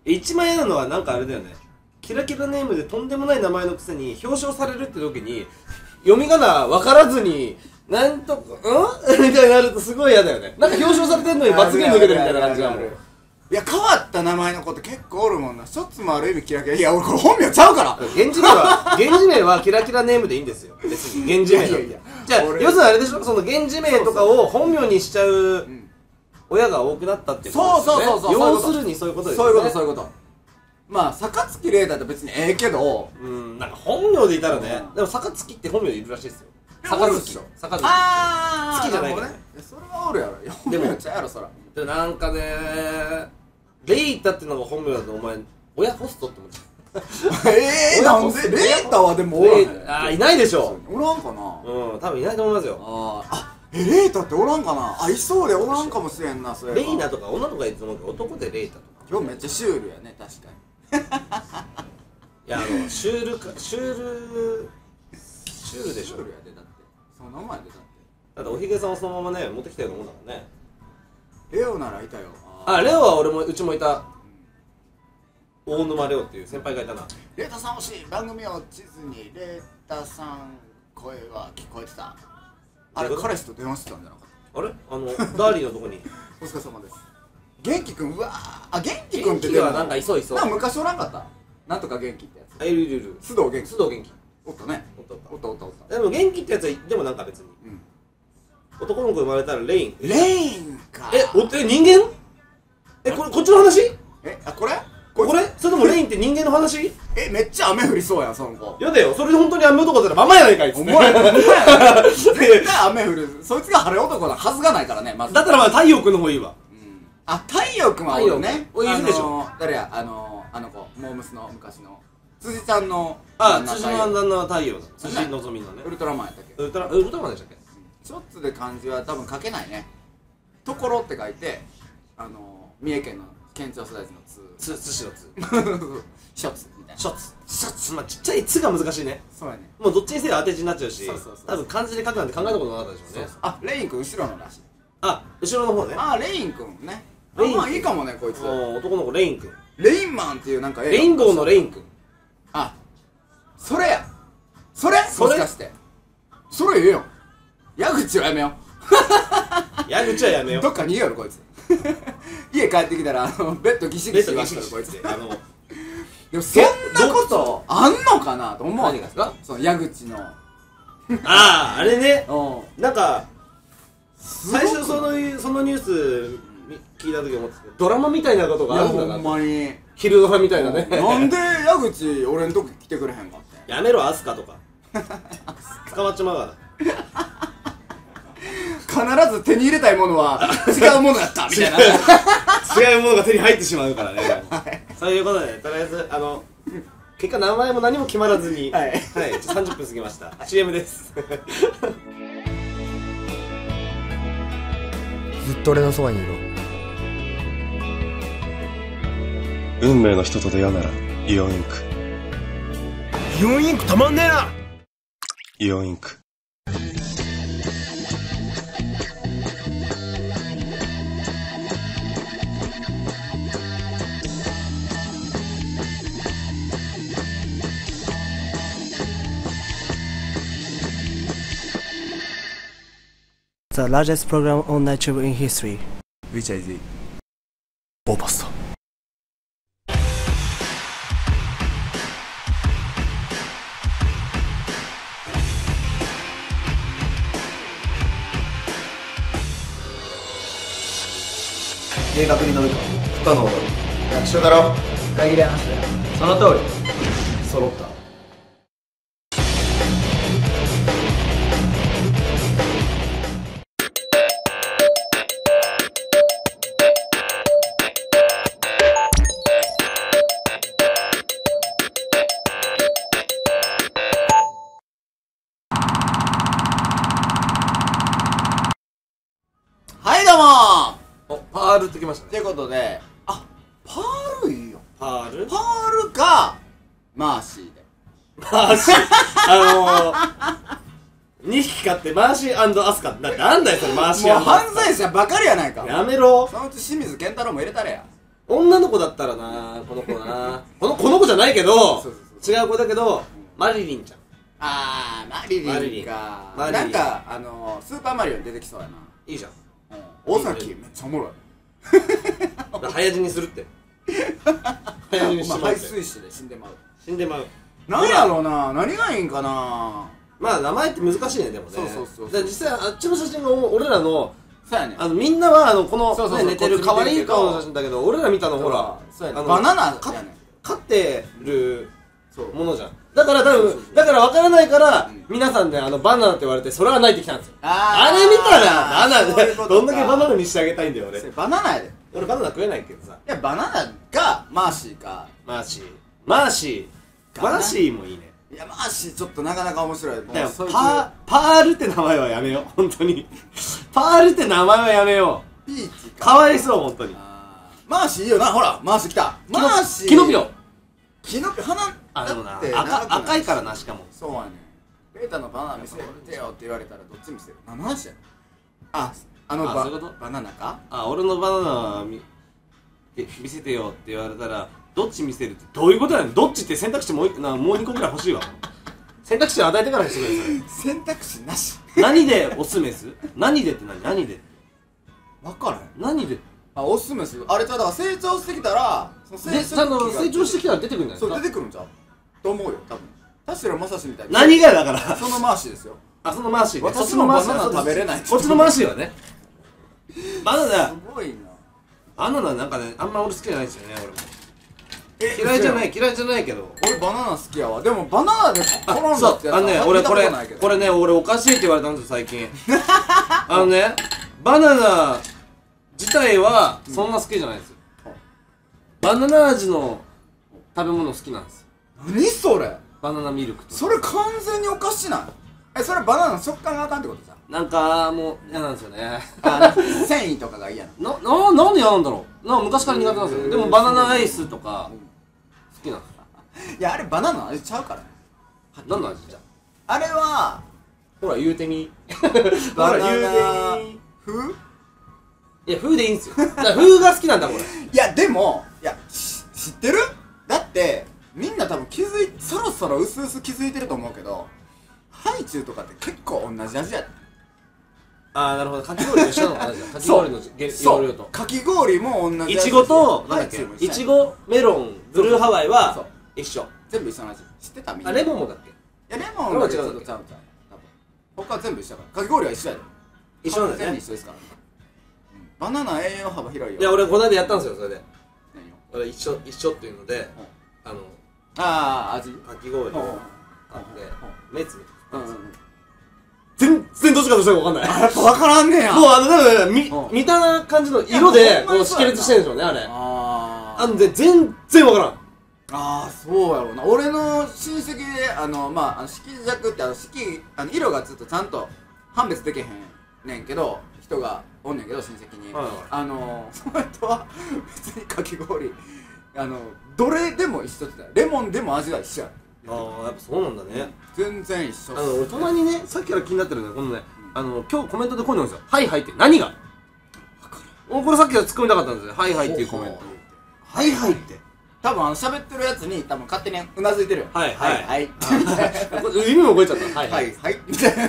一番嫌なのはなんかあれだよねキラキラネームでとんでもない名前のくせに表彰されるって時に読み仮名分からずに、なんとか、んみたいになるとすごい嫌だよね。なんか表彰されてんのに罰ゲーム受けてるみたいな感じがある。いや、変わった名前のこと結構おるもんな。一つもある意味キラキラ。いや、俺これ本名ちゃうから源氏名は、源氏名はキラキラネームでいいんですよ。別に、源氏名。じゃあ、要するにあれでしょ、その源氏名とかを本名にしちゃう親が多くなったっていうことですね。そうそうそうそう。要するにそういうことですね。そういうこと、そういうこと。まあ、坂月玲だと別にええけどうん、なんか本名でいたらねでも坂月って本名でいるらしいですよ坂月坂月ああ月じゃないからねそれはおるやろ本名ちゃうやろそらでもなんかねレイタってのが本名だとお前親ホストって思っちゃうええなんでレイタはでもおらへんああいないでしょおらんかなうん、多分いないと思いますよああえ、レイタっておらんかなあ、いそうでおらんかもしれんなそれレイナとか女とかいつも男でレイタとか今日めっちゃシュールやね、確かにいやあのシュールかシュールシュールでしょシュールやでだってその名前でだってだっておひげさんをそのままね持ってきたようなもんだからねレオならいたよあレオは俺もうちもいた大沼レオっていう先輩がいたなレータさん推し番組を地図にレータさん声は聞こえてたあれ彼氏と電話してたんじゃなかったあれあのダーリーのとこにお疲れ様です元気くん、うわあ、元気くんってでもなんかいそういそう昔おらんかったなんとか元気ってやつあ、いるいるいる須藤元気須藤元気おったねおったおったおったおったでも元気ってやつは、でもなんか別に男の子生まれたらレインレインかえ、おって人間え、これこっちの話え、あ、これこれそれともレインって人間の話え、めっちゃ雨降りそうやん、その子やだよ、それで本当に雨男だったらママやないかいっつってお前絶対雨降るそいつが晴れ男なはずがないからね、まずだったらまあ太陽くんの方いいわあ、太陽くんはおるねおいるでしょ誰や、あのあの子、モームスの昔の辻ちゃんのあ、辻の旦那は太陽だ辻のぞみのねウルトラマンやったっけウルトラマンでしたっけショッツで漢字は多分書けないねところって書いてあの、三重県の県庁所在地のつつしのつショッツみたいなショッツショッツまあちっちゃいつが難しいねそうやねもうどっちにせよ当て字になっちゃうし多分漢字で書くなんて考えたことなかったでしょうねあ、レインくん後ろのらしいあ、後ろの方ねあ、レインくんねまあいいかもねこいつ男の子レインくんレインマンっていうなんかレインゴーのレインくんあそれやそれもしかしてそれええよ矢口はやめよ矢口はやめよどっかにいよるこいつ家帰ってきたらベッドギシギシ出しとるこいつでもそんなことあんのかなと思うわけですかその矢口のあああれねなんか最初そのニュース聞いた時思ってたドラマみたいなことがあるんだなホンマに昼ドラみたいなねなんで矢口俺んとこ来てくれへんかってやめろアスカとか捕まっちまうから必ず手に入れたいものは違うものだったみたいな違うものが手に入ってしまうからねそういうことで、とりあえずあの結果名前も何も決まらずに、はい、はい、さんじゅっぷん過ぎました、はい、シーエム ですずっと俺のそばにいろ。運命の人と出会うならイオンインク。イオンインクたまんねえな。イオンインク。The largest program on YouTube in history. Which is it? Bobasta.計画に乗るか不可能だろ。楽勝だろ。限り話だよ。その通り。揃った。はいどうもー。お、パールってきましたね。ということで、あ、パールいいよ。パールパールか、マーシーで。マーシーあのー、にひき買ってマーシー&アスカって、なんだよそれマーシー&アスカ。もう犯罪者ばかりやないか。やめろ。そのうち清水健太郎も入れたれや。女の子だったらな、この子なこの、この子じゃないけど、違う子だけど、マリリンちゃん。あー、マリリンか。なんか、あのー、スーパーマリオに出てきそうやな。いいじゃん。尾崎めっちゃおもろい。早死にするって。早死にしてまう。排水死で死んでまう。死んでまう。なんやろうな、何がいいんかな。まあ名前って難しいねでもね。そうそうそう。で実際あっちの写真が俺らの、そうやね。あのみんなはあのこの寝てる可愛い顔の写真だけど、俺ら見たのほら、バナナ飼ってるものじゃん。だから多分、だから分からないから、皆さんであのバナナって言われて、それは泣いてきたんですよ。あれ見たら、バナナ、どんだけバナナにしてあげたいんだよ、俺。バナナやで。俺バナナ食えないけどさ。いや、バナナか、マーシーか。マーシー。マーシー。マーシーもいいね。いや、マーシーちょっとなかなか面白い。だよ、パールって名前はやめよう、ほんとに。パールって名前はやめよう。ピーチか。かわいそう、ほんとに。マーシーいいよな、ほら、マーシー来た。マーシー。キノピオ。キノピオ、花、あ、でもな、赤いからな、しかも。そうやね。ベータのバナナ見せてよって言われたらどっち見せる？何の話やねん。あ、あのバナナか？あ、俺のバナナ見せてよって言われたらどっち見せるってどういうことやねん。どっちって選択肢もうにこぐらい欲しいわ。選択肢を与えてからにしてください。選択肢なし。何でオスメス？何でって何？何で？分からん。何で？あ、オスメス。あれだから成長してきたら、成長してきたら出てくるんじゃないですか？そう、出てくるんちゃう？と思うよ、多分。田代正史みたいな。何がだから。そのマーシーですよ。あ、そのマーシーね。私のバナナ食べれない。こっちのマーシーはね。バナナ。すごいな。バナナなんかね、あんま俺好きじゃないですよね、俺も。嫌いじゃない、嫌いじゃないけど。俺バナナ好きやわ。でもバナナでコロンだってやつ。あのね、俺これ、これね、俺おかしいって言われたんですよ、最近。あのね、バナナ自体はそんな好きじゃないですよ。バナナ味の食べ物好きなんですよ。何それ？バナナミルクと。それ完全におかしいな。え、それバナナの食感があかんってことじゃん。なんかもう嫌なんですよね。繊維とかが嫌なの。な、な、なんで嫌なんだろう。な、昔から苦手なんですよ。でもバナナアイスとか好きなんですよ。いや、あれバナナの味ちゃうから。何の味じゃん。あれは、ほら言うてみ。バナナ風？いや、風でいいんですよ。風が好きなんだこれ。いや、でも、いや、知ってる？だって、みんな多分気づい、そろそろうすうす気づいてると思うけど、ハイチュウとかって結構同じ味や。あー、なるほど。かき氷と一緒の同じだ。かき氷の容量と。かき氷も同じ。いちごと、なんだっけ？いちご、メロン、ブルーハワイは一緒。全部一緒の味。知ってたみんな。あ、レモンもだっけ？いや、レモンは違う。ちゃうちゃう。他は全部一緒だから。かき氷は一緒やで。一緒なんだよね。一緒ですから。バナナ栄養幅広いよ。いや、俺この間やったんですよ、それで。俺一緒、一緒っていうので、あの、ああ、味かき氷を買って、目つぶって食ったんですよ。全然どっちかとしても分かんない。やっぱ分からんねや。もうあの多分見た感じの色で識別してるんでしょうね、あれ。あんで全然分からん。ああそうやろうな。俺の親戚であのまあ色弱ってあの色あの色がちょっとちゃんと判別できへんねんけど人がおんねんけど親戚に、はいはい、あのその人は別にかき氷あのどれでも一緒って言ったらレモンでも味は一緒や。ああやっぱそうなんだね、うん、全然一緒。あの大人にねさっきから気になってるんだけどこのね、うん、あの今日コメントでこういうのですよ。はいはいって何が分かる。これさっきは突っ込みたかったんですよ。はいはいっていうコメント。はいはいって多分あの喋ってるやつに多分勝手にうなずいてるよ。はいはいはい意味も覚えちゃった。はいはいはいみたいな。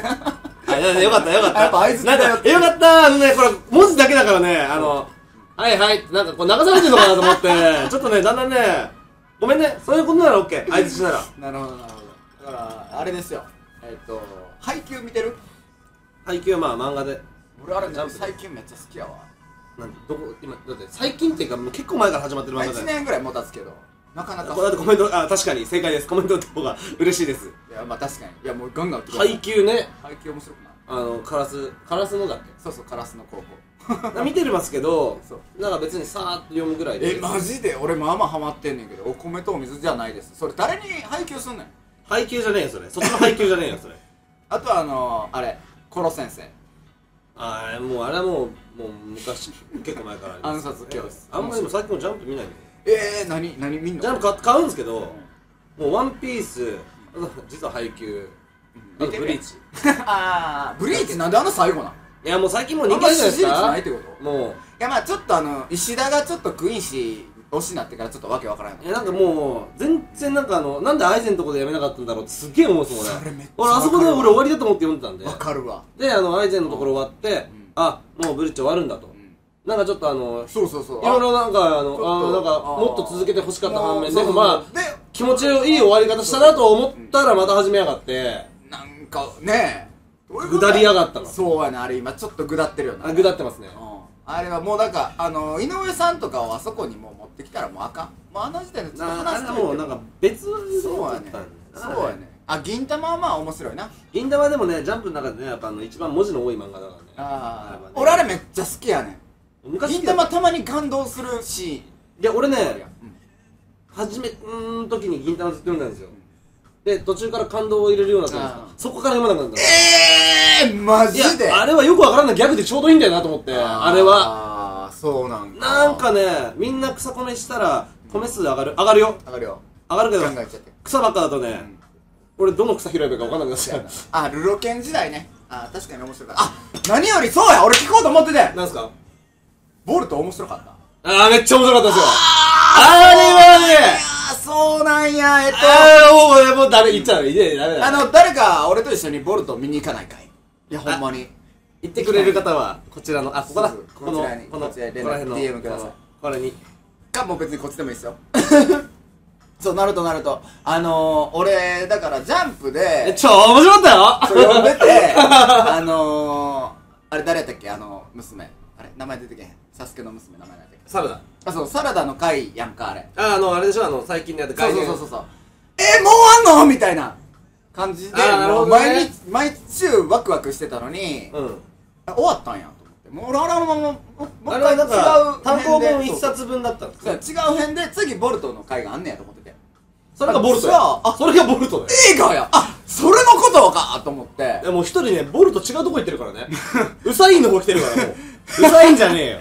よかったよかった。やっぱ合図だよ。よかった。あのねこれ文字だけだからねあのはいはいなんかこう流されてるのかなと思ってちょっとねだんだんねごめんねそういうことなら OK 合図しなら。なるほどなるほど。だからあれですよえっと配給見てる。配給まあ漫画で俺あれ最近めっちゃ好きやわ。なんどこ今だって最近っていうか結構前から始まってる漫画だよ。いちねんぐらいも経つけどなかなか。だってコメントあ確かに正解です。コメントの方が嬉しいです。いやまあ確かにいやもうガンガン配給ね。配給面白くない。あのカラスカラスのだっけ。そうそうカラスの高校見てますけどなんか別にさーっと読むぐらいで。えマジで俺まあまあハマってんねんけどお米とお水じゃないです。それ誰に配給すんねん。配給じゃねえよそれ。そっちの配給じゃねえよそれ。あとはあのあれコロ先生。あーもうあれはもうもう昔結構前から暗殺教室。あんまり最近もジャンプ見ないね。ええ何何見んの。ジャンプ買うんですけどもうワンピース実は配給あとブリーチ。ああブリーチなんであの最後なん。いやもう最近もうにかいじゃないですか。あんまり支持率ないってこと。もういやまあちょっとあの石田がちょっとクインシー推しになってからちょっとわけわからん。いやなんかもう全然なんかあのなんでアイゼンのとこでやめなかったんだろうってすっげえ思う。そうね俺あそこで俺終わりだと思って読んでたんでわかるわ。であのアイゼンのところ終わってあ、もうブリッジ終わるんだと、なんかちょっとあのそうそうそういろいろなんかあのあなんかもっと続けて欲しかった反面でもまあ気持ちのいい終わり方したなと思ったらまた始めやがってなんかねぐだりやがったの。そうやねあれ今ちょっとぐだってるよな。ぐだってますね。あれはもうなんかあの井上さんとかをあそこにもう持ってきたらもうあかん。もうあの時点でちょっと話してもうなんか別のそうやねそうやね。あ、銀魂はまあ面白いな。銀魂でもね、ジャンプの中でね、やっぱあの一番文字の多い漫画だからね。ああ、俺あれめっちゃ好きやねん。銀魂たまに感動するし。いや、俺ね、初めの時に銀魂ずっと読んだんですよ。で、途中から感動を入れるようになったんですか。そこから読まなくなった。ええー、マジで。あれはよくわからんないギャグでちょうどいいんだよなと思って、あれは。ああ、そうなんだ。なんかね、みんな草米したら米数上がる。上がるよ。上がるよ。上がるけど、草ばっかだとね、俺どの草拾えばいいか分かんなくなっちゃう。あ、ルロケン時代ね。あ、確かに面白かった。あ、何よりそうや俺聞こうと思ってて。なんすかボルト面白かった。あー、めっちゃ面白かったですよ。あー、あれはねあー、そうなんや、えっとあー、もう誰言っちゃうのいねえ、ダメだ。あの、誰か俺と一緒にボルト見に行かないかい。いや、ほんまに行ってくれる方はこちらの、あ、ここだこちらに、こちらに連絡 ディーエム ください。これにか、もう別にこっちでもいいですよ。そうなるとなると、あのー、俺だからジャンプで超面白かったよ。読んでてあのー、あれ誰やったっけあの娘あれ名前出てけへん。サスケの娘名前だったっけ。サラダ。あそうサラダの回やんかあれ。ああのあれでしょあの最近のやつ回。そうそうそうそう。えー、もうあんのみたいな感じで、もう毎日毎週ワクワクしてたのに、うん、終わったんやと思って、もう俺あれももうもう一回違う単行本一冊分だったんですよ。違う編で次ボルトの回があんねやと思って。それがボルトや。あ、それがボルトだよ。映画や。あ、それのことかと思って。でも一人ね、ボルト違うとこ行ってるからね。ウサインの方来てるからもう。ウサインじゃねえよ。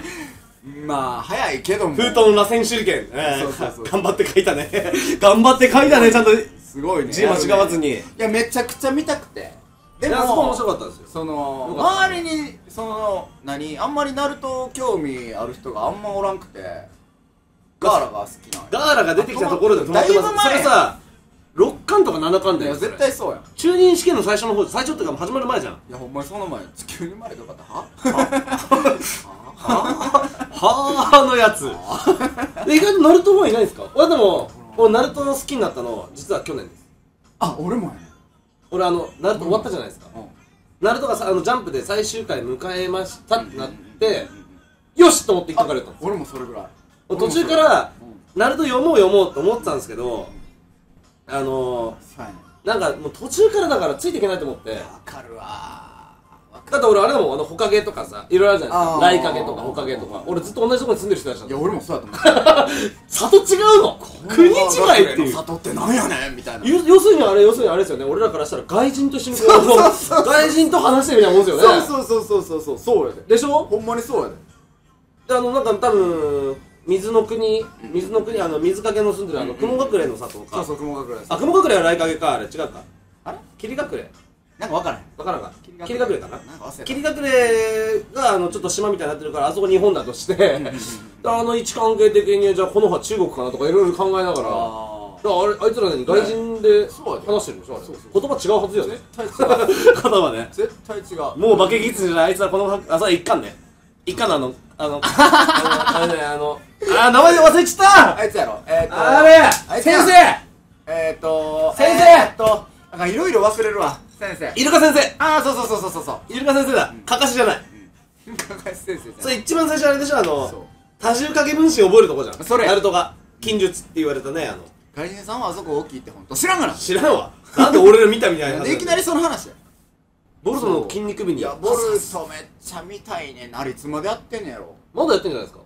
まあ、早いけども。封筒の螺旋手裏剣。そうそうそう。頑張って書いたね。頑張って書いたね、ちゃんと。すごいね。字間違わずに。いや、めちゃくちゃ見たくて。でも、面白かったですよ。その、周りに、その、何、あんまりナルト興味ある人があんまおらんくて。ガーラが好きなの。ガーラが出てきたところで止まってます。それさろっかんとかななかんだよ。絶対そうやん。中任試験の最初の方、最初っていうか始まる前じゃん。いやほんまにその前地球に生まれとかってはははのやつで、意外とナルトファンいないんですか。俺でも俺ナルトの好きになったの実は去年です。あ、俺もやね。俺あのナルト終わったじゃないですか。ナルトがさ、あのジャンプで最終回迎えましたってなってよしと思って行ってかれたんです。俺もそれぐらい途中からナルト読もう読もうと思ってたんですけど、あのー、なんかもう途中からだからついていけないと思って。わかるわだって俺あれだもん、あの、ほかげとかさ、いろいろあるじゃないですか。雷影とかほかげとか。俺ずっと同じとこに住んでる人たちだった。いや、俺もそうだと思う。里違うの国違いっていう。里ってなんやねんみたいな。要するにあれ、要するにあれですよね。俺らからしたら外人と一緒にこう、外人と話してるみたいなもんですよね。そうそうそうそうそう。そうやで。でしょ？ほんまにそうやで。で、あの、なんか多分、水の国、水の国、あの、水かけの住んでるあの、雲隠れの里か。そうそう、雲隠れ。あ、雲隠れは雷影か、あれ。違うか。あれ？霧隠れ。なんか分からへん。分からんか。霧隠れかな。霧隠れがあのちょっと島みたいになってるから、あそこ日本だとして、あの位置関係的にじゃあこの葉中国かなとかいろいろ考えながら、あれあいつら何外人で話してるでしょ。言葉違うはずよね。言葉ね。絶対違う。もう化けきつじゃないあいつらこのあそれ一貫ね。一貫あのあのあれねあのあ名前忘れちった。あいつやろ。あれ先生。えっと先生となんかいろいろ忘れるわ。先生イルカ先生ああそうそうそうそうそうイルカ先生だかかしじゃないかかし先生それ一番最初あれでしょあの多重掛け分身覚えるとこじゃんそれナルトが禁術って言われたねあの外人さんはあそこ大きいって本当知らんがな知らんわなんで俺ら見たみたいないきなりその話だよボルトの筋肉美にいやボルトめっちゃ見たいねなりつまでやってんねやろまだやってんじゃないですか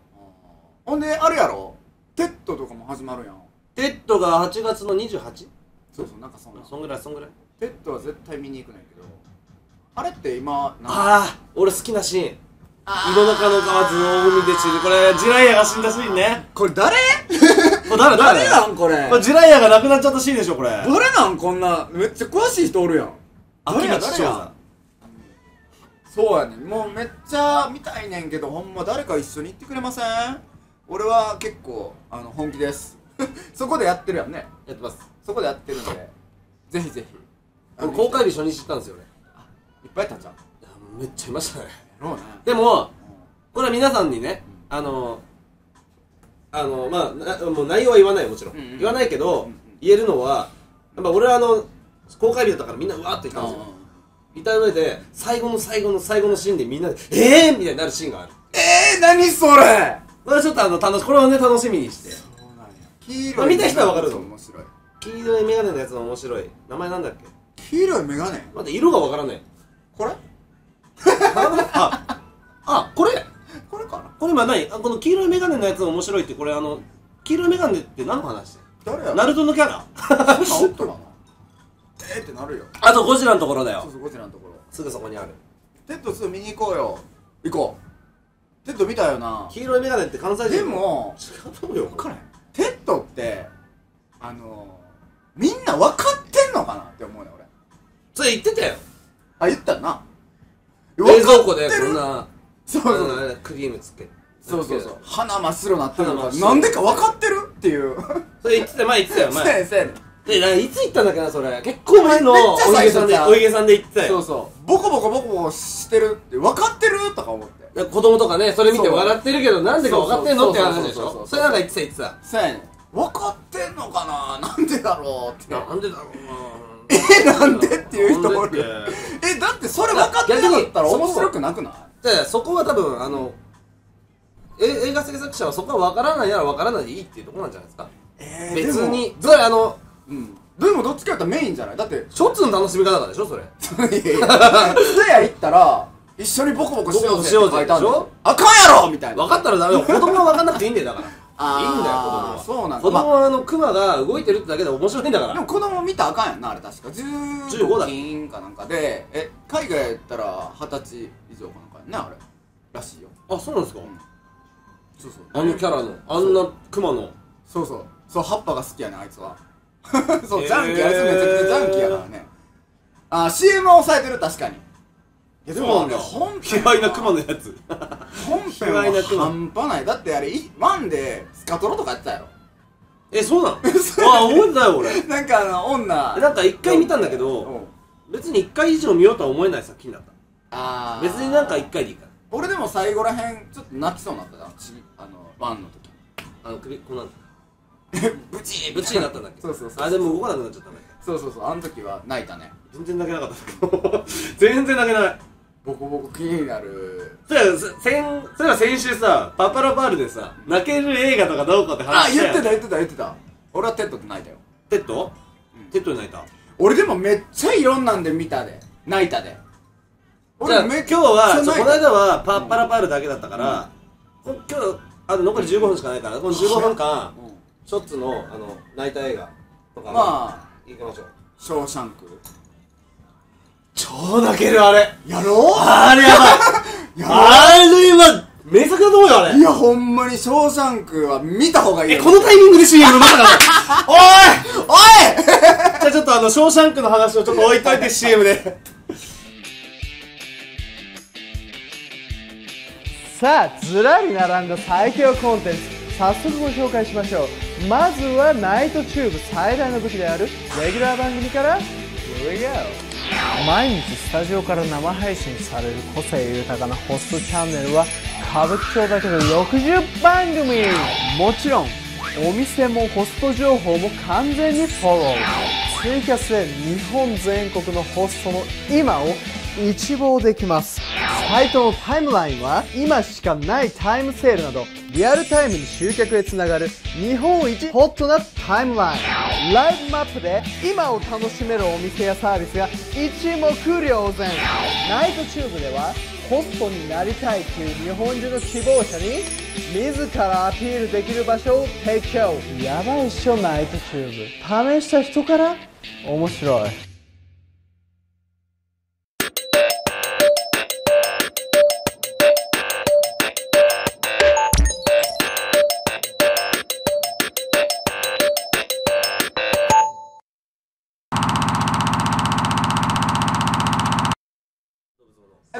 ほんであれやろテッドとかも始まるやんテッドがはちがつのにじゅうはちそうそうなんかそんなそんぐらいそんぐらいテッドは絶対見に行くねんけどあれって今ああ俺好きなシーン井の中の蛙の大海で散るこれジライアが死んだシーンねこれ誰これ誰誰なんこれジライアが亡くなっちゃったシーンでしょこれ誰なんこんなめっちゃ詳しい人おるやん秋名市長さんそうやねもうめっちゃ見たいねんけどほんま誰か一緒に行ってくれません俺は結構あの本気ですそこでやってるやんねやってますそこでやってるんでぜひぜひ俺公開日初日行ったんですよねいっぱいいたんじゃんめっちゃいましたねでもこれは皆さんにねあのあのまあもう内容は言わないもちろん言わないけど言えるのはやっぱ俺はあの公開日だったからみんなうわーっと行ったんですよいた上で最後の最後の最後のシーンでみんなでえーみたいになるシーンがあるえー何それこれちょっとあの楽しこれをね楽しみにして見た人はわかると思う黄色いメガネのやつも面白い名前なんだっけ黄色いメガネまだ色がわからないこれあ、あ、これこれかなこれ今何あ、この黄色いメガネのやつ面白いってこれあの黄色いメガネって何の話誰やナルトのキャラそんなおっとなえってなるよあとゴジラのところだよそうそうゴジラのところすぐそこにあるテッドツー見に行こうよ行こうテッド見たよな黄色いメガネって関西人でも違うと思うよ分からへんテッドってあのみんな分かってんのかなって思うね俺それ言ってたよあ、言ったな冷蔵庫でこんなそうそうクリームつけそうそうそう鼻真っ白なってるのなんでか分かってるっていうそれ言ってた前言ってたよ前せえせえいつ言ったんだっけなそれ結構前のお家さんで言ってたよそうそうボコボコボコボコしてるって分かってるとか思って子供とかねそれ見て笑ってるけどなんでか分かってんのって話でしょそれなんか言ってた言ってたそうやね分かってんのかななんでだろうってなんでだろうなえ、なんでっていう人おるえ、だってそれ分かってなかったら面白くなくないで、そこは多分あの映画制作者はそこは分からないなら分からないでいいっていうところなんじゃないですかえ別にそれあのうんでもどっちかやったらメインじゃないだってショッツの楽しみ方でしょそれいやいやツヤ行ったら一緒にボコボコしようぜって書いたんでしょあかんやろみたいな分かったらダメよ子供は分かんなくていいんだよだからいいんだよ子供は子供はあのクマが動いてるってだけで面白いんだからでも子供見たらあかんやんなあれ確かじゅうごきんかなんかでえ海外やったらはたちいじょうかなんかやんねあれらしいよあそうなんですかそうそうあのキャラのあんなクマのそうそうそう葉っぱが好きやねあいつはそうジャンキーあいつめちゃくちゃジャンキーやからねあ シーエム は抑えてる確かにいやでもね、本編は卑猥なクマのやつ本編は半端ないだってあれ、ワンでスカトロとかやってたやろえ、そうなのあ、覚えてないよ俺なんかあの、女なんか一回見たんだけど別に一回以上見ようとは思えない作品だったあー別になんか一回でいいから俺でも最後らへん、ちょっと泣きそうになったなあの、ワンの時あの、首、こうなんだブチーブチーになったんだっけそうそうそうあ、でも動かなくなっちゃったねそうそうそう、あの時は泣いたね全然泣けなかった全然泣けないボコボコ気になるそれは先週さ、パパラパールでさ泣ける映画とかどうかって話してあ、言ってた言ってた言ってた俺はテッドって泣いたよテッド？テッドで泣いた俺でもめっちゃいろんなんで見たで泣いたで俺今日はこの間はパッパラパールだけだったから、今日あの残りじゅうごふんしかないから、このじゅうごふんかんショッツのあの泣いた映画とかまあ行きましょう。ショーシャンク超泣けるあれやろう。あれやばい、あれ今名作だと思うよあれ。いやほんまにショーシャンクは見た方がいいよ。えこのタイミングで シーエム まさかおいおいじゃあちょっとあのショーシャンクの話をちょっと置いといてシーエム で。さあずらり並んだ最強コンテンツ早速ご紹介しましょう。まずはナイトチューブ最大の武器であるレギュラー番組から Here we go。毎日スタジオから生配信される個性豊かなホストチャンネルは歌舞伎町だけでろくじゅうばんぐみ、もちろんお店もホスト情報も完全にフォロー。ツイキャスで日本全国のホストの今を一望できます。サイトのタイムラインは今しかないタイムセールなどリアルタイムに集客へつながる日本一ホットなタイムライン。ライブマップで今を楽しめるお店やサービスが一目瞭然。ナイトチューブではホストになりたいという日本中の希望者に自らアピールできる場所を提供。やばいっしょナイトチューブ、試した人から面白い。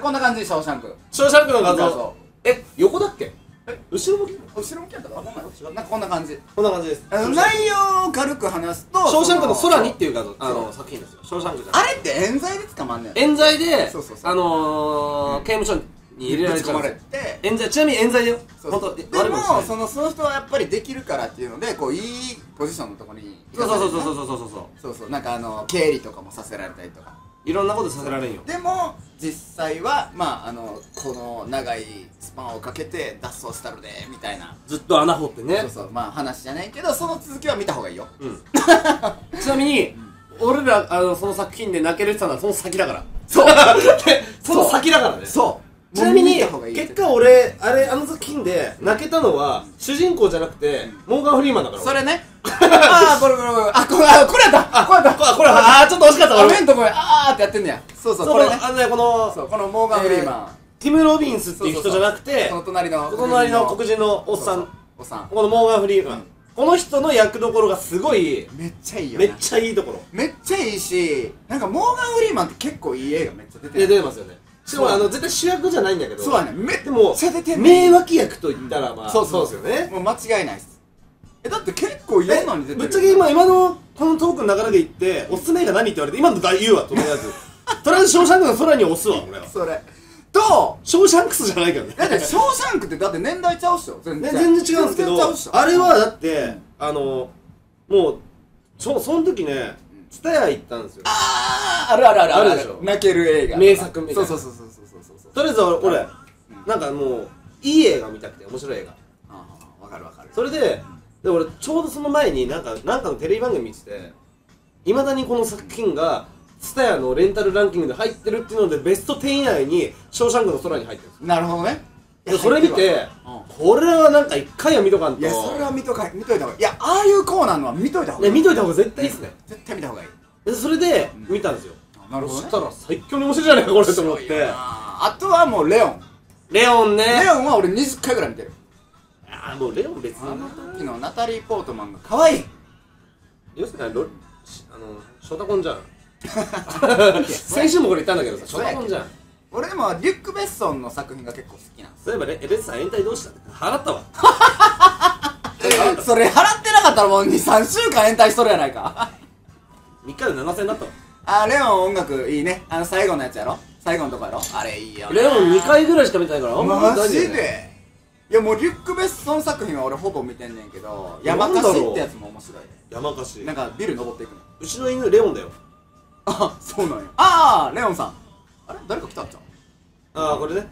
こんな感じでショーシャンク。ショーシャンクの画像。え、横だっけ？え、後ろ向き？後ろ向きだったか分かんない。なんかこんな感じ。こんな感じです。内容を軽く話すと、ショーシャンクの空にっていう画像、あの作品ですよ。ショーシャンクじゃん。あれって冤罪で捕まんねん。冤罪で、あの刑務所に入れられちゃう。冤罪、ちなみに冤罪だよ。本当。でもそのその人はやっぱりできるからっていうので、こういいポジションのとこに。そうそうそうそうそうそうそう。そうそう。なんかあの経理とかもさせられたりとか。いろんなことさせられんよ。でも実際はまああのこの長いスパンをかけて脱走したのでみたいな、ずっと穴掘ってね。そうそうまあ話じゃないけど、その続きは見た方がいいよ、うん、ちなみに、うん、俺らあのその作品で泣けるって言ったのはその先だから。そうその先だからね。そうちなみに結果俺あれあの作品で泣けたのは主人公じゃなくて、うん、モーガン・フリーマンだから。それねああこれこれこれあこれあこれだあこれだこれあちょっと惜しかったわ。俺んとこああってやってんねや。そうそうこれあのねこのこのモーガン・フリーマン、ティム・ロビンスっていう人じゃなくて、その隣の隣の黒人のおっさん、このモーガン・フリーマン、この人の役どころがすごいめっちゃいいよ。めっちゃいいところめっちゃいいし、なんかモーガン・フリーマンって結構いい映画めっちゃ出てる。出てますよね。しかもあの絶対主役じゃないんだけど、そうだねめっちゃ出てる名脇役と言ったらまあそうそうですよね。もう間違いないです。え、だって結構嫌なのに出てる。ぶっちゃけ今今のこのトークの流れで言っておすすめが何って言われて今の言うわとりあえずとりあえずショーシャンクの空に押すわ俺は。それとショーシャンクスじゃないけどね。だってショーシャンクってだって年代ちゃうっしょ。全然全然違うんですけど、あれはだってあのもうそその時ねツタヤ行ったんですよ。あああるあるあるあるあるでしょ、泣ける映画名作みたいな。そうそうそうそうそうそう。とりあえず俺なんかもういい映画見たくて面白い映画。ああわかるわかる。それでで俺ちょうどその前になんかなんかのテレビ番組見てて、いまだにこの作品がツタヤのレンタルランキングで入ってるっていうのでベストじゅう以内に「ショーシャンクの空」に入ってるんですよ。なるほどね。それ見て、これはなんか一回は見とかんと。いやそれは見とか見といた方がいい。いやああいうコーナーのは見といた方がいい。見といた方が絶対いいっすね。絶対見た方がいい。それで見たんですよ。なるほど。そしたら最強に面白いじゃないかこれと思って。あとはもうレオンレオンね。レオンは俺にじゅっかいぐらい見てる。あもうレオン別にあの時のナタリー・ポートマンが可愛い。要するにショタコンじゃん。先週もこれ言ったんだけどさ、ショタコンじゃん。俺でもリュック・ベッソンの作品が結構好きなんです。そういえばベッソン延滞どうした？払ったわ。それ払ってなかったらもうにさんしゅうかん延滞しとるやないか。みっかでななせんえんだったわ。あレオン音楽いいね。あの最後のやつやろ、最後のとこやろ。あれいいよレオンにかいぐらいしか見てないから。マジでいやもうリュック・ベッソン作品は俺ほぼ見てんねんけど、山かしってやつも面白い。山かしなんかビル登っていくの。うちの犬レオンだよ。あそうなんや。ああレオンさんあれ誰か来たんちゃう。ああこれね。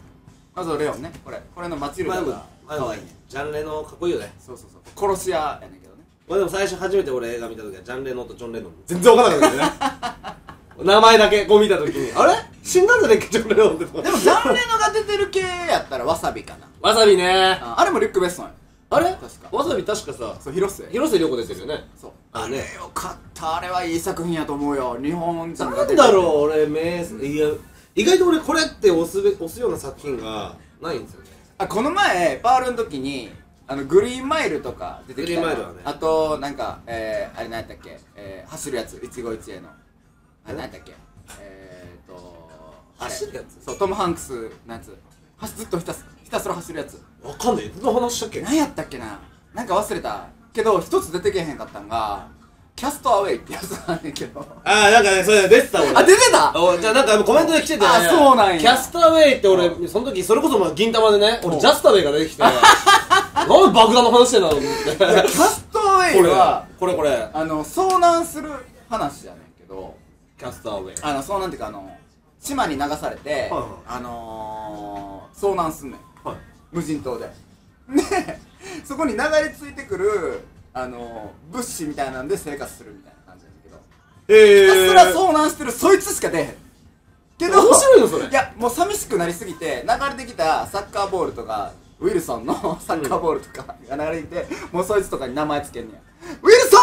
あそうレオンね。これこれのマチルダが可愛いね。ジャン・レノかっこいいよね。そうそうそう殺し屋やねんけどね。俺でも最初初めて俺映画見た時はジャン・レノとジョン・レノン全然分からなかったよね。名前だけこう見た時にあれ死んだんじゃねえかって俺は思ってた。でも残念のが出てる系やったらわさびかな。わさびねー、あれもリュック・ベッソンや。あれ確かわさび確かさ、そう広末広末涼子ですよね。そうあれよかった、あれはいい作品やと思うよ。日本人が出てるなんだろう。俺名いや意外と俺これって押すべ押すような作品がないんですよね。あこの前パールの時にあのグリーンマイルとか出てきた。グリーンマイルはね。あとなんか、えー、あれ何やったっけ、えー、走るやつ一期一会のあれ何やったっけえーと走るやつ、そうトム・ハンクスのやつずっとひたすひたすら走るやつ。わかんない、どんな話したっけ。何やったっけな、なんか忘れたけど一つ出てけへんかったんがキャストアウェイってやつなんやけど、ああなんかねそれ出てた俺。あ出てた。おじゃあなんかコメントで来てたね。あそうなんや。キャストアウェイって俺その時それこそまあ銀玉でね俺ジャスタウェイが出てきてなんで爆弾の話してんだろうと思って。キャストアウェイはこれこれあの遭難する話じゃねんけど、キャストアウェイあの遭難っていうかあの島に流されてあの遭難すんねん無人島で。でそこに流れ着いてくるあの物資みたいなんで生活するみたいな感じだけど、えー、ひたすら遭難してるそいつしか出へんけど面白いのそれ。いやもう寂しくなりすぎて流れてきたサッカーボールとかウィルソンのサッカーボールとかが流れてきて、うん、もうそいつとかに名前つけんねやウィルソ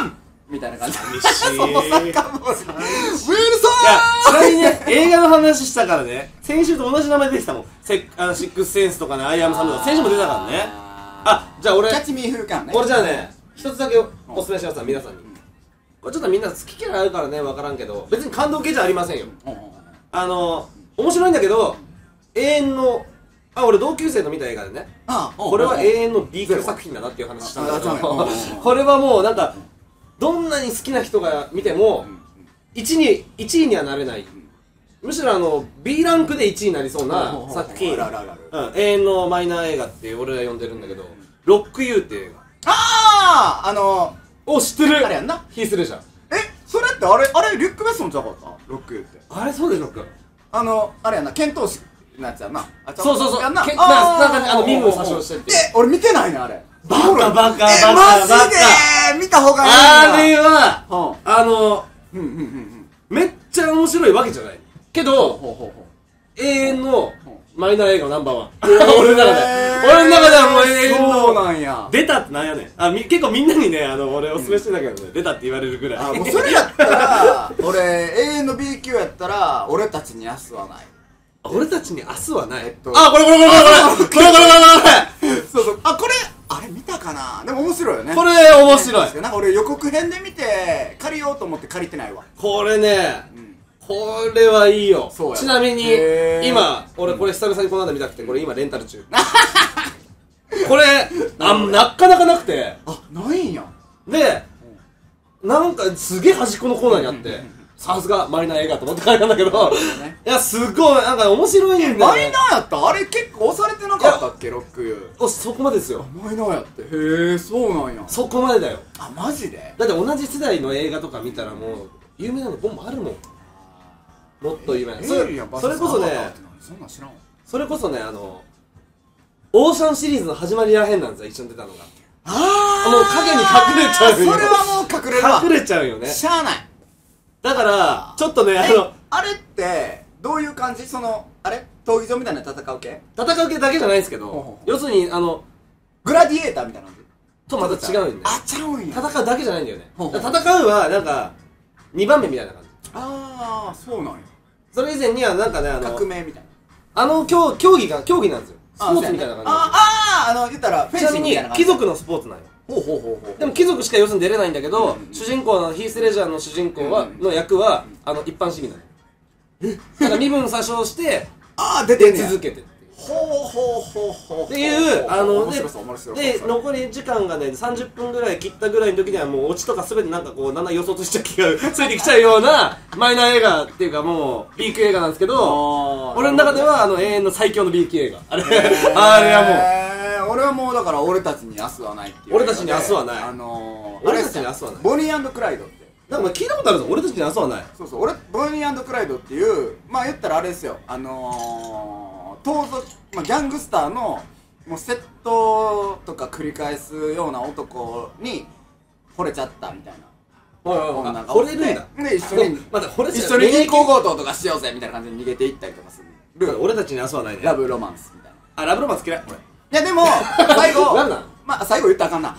ーンみたいな感じ寂しいそのサッカーボールウィルソーン。いやちなみにね映画の話したからね先週と同じ名前出てきたもん。セあのシックスセンスとかねアイアムサンとか先週も出たからね。あ、じゃあ俺キャッチミー風感ね。俺じゃあね、一つだけおすすめしますわ、皆さんに。これちょっとみんな好き嫌いあるからね、分からんけど別に感動系じゃありませんよ。あの、面白いんだけど永遠の、あ、俺同級生と見た映画でねこれは永遠の B 級作品だなっていう話したんだけどこれはもうなんか、どんなに好きな人が見てもいちいにはなれない、むしろあの B ランクでいちいになりそうな作品、永遠のマイナー映画って俺ら呼んでるんだけど、ロックユーっていう映画。あああのお知ってるあれやんなヒースレジャー。えそれってあれあれリュック・ベッソンじゃなかったロックユーって。あれそうでしょうか。あのあれやんな剣闘士のやつやんな。そうそうそう、なんかあのミムを詐称してって俺見てないねあれ。バカバカバカバカマジで見た方がいいなあれは。あのめっちゃ面白いわけじゃないけど、永遠のマイナー映画ナンバーワン。俺の中で、俺の中ではもう永遠の。そうなんや。出たってなんやねん。あ、結構みんなにね、あの俺おすすめしてんだけどね、出たって言われるぐらい。あ、もうそれやったら、俺永遠の B 級やったら、俺たちに明日はない。俺たちに明日はない。あ、これこれこれこれこれこれこれこれ。そうそう。あ、これあれ見たかな。でも面白いよね。これ面白い。なんか俺予告編で見て借りようと思って借りてないわ。これね。これはいいよ。ちなみに今俺これ久々にこの間見たくてこれ今レンタル中。これなかなかなくて、あないんや。でなんかすげえ端っこのコーナーにあってさすがマイナー映画と思って書いたんだけど、いやすごいなんか面白いんだよね。マイナーやった。あれ結構押されてなかったっけロックユー。そこまでですよ。マイナーやって。へえそうなんや。そこまでだよ。あマジで。だって同じ世代の映画とか見たらもう有名なのボンもあるもん。もっと有名な、それこそね、それこそね、あのオーシャンシリーズの始まりらへんなんですよ、一緒に出たのが。ああもう影に隠れちゃうよ。それはもう隠れるわ。隠れちゃうよね。しゃあない。だからちょっとね、あのあれってどういう感じ、そのあれ闘技場みたいな戦う系？戦う系だけじゃないんですけど、要するにあのグラディエーターみたいなのとまた違うんで。あちゃうんや。戦うだけじゃないんだよね。戦うはなんかにばんめみたいな感じ。ああそうなんや。それ以前にはなんかね、あの革命みたいなあの競技が競技なんですよ。スポーツみたいな感じ。あああの言ったらフェンシングみたいな感じ。ちなみに貴族のスポーツなんよ。ほうほうほうほう。でも貴族しか要するに出れないんだけど、主人公のヒースレジャーの主人公はの役はあの一般市民なの。え？だから身分詐称してああ出て続けて。ほうほうほうほう。っていうあのでで残り時間がねさんじゅっぷんぐらい切ったぐらいの時にはもうオチとかすべてなんかこうだんだん予想としちゃ気がついてきちゃうようなマイナー映画っていうかもう B 級映画なんですけど、俺の中ではあの永遠の最強の B 級映画あれはもう俺はもうだから俺たちに明日はないっていう。俺たちに明日はない。あの俺たちに明日はない。ボニー&クライドってなんか聞いたことあるぞ。俺たちに明日はない。そうそう俺ボニー&クライドっていうまあ言ったらあれですよあの。盗賊、まあ、ギャングスターのもう窃盗とか繰り返すような男に惚れちゃったみたいな惚れるんだね、一緒に一緒に銀行強盗とかしようぜみたいな感じで逃げていったりとかする。俺たちに遊ばないでラブロマンスみたいな。あ、ラブロマンス嫌い俺。いやでも最後なんなんまあ最後言ったらあかんな。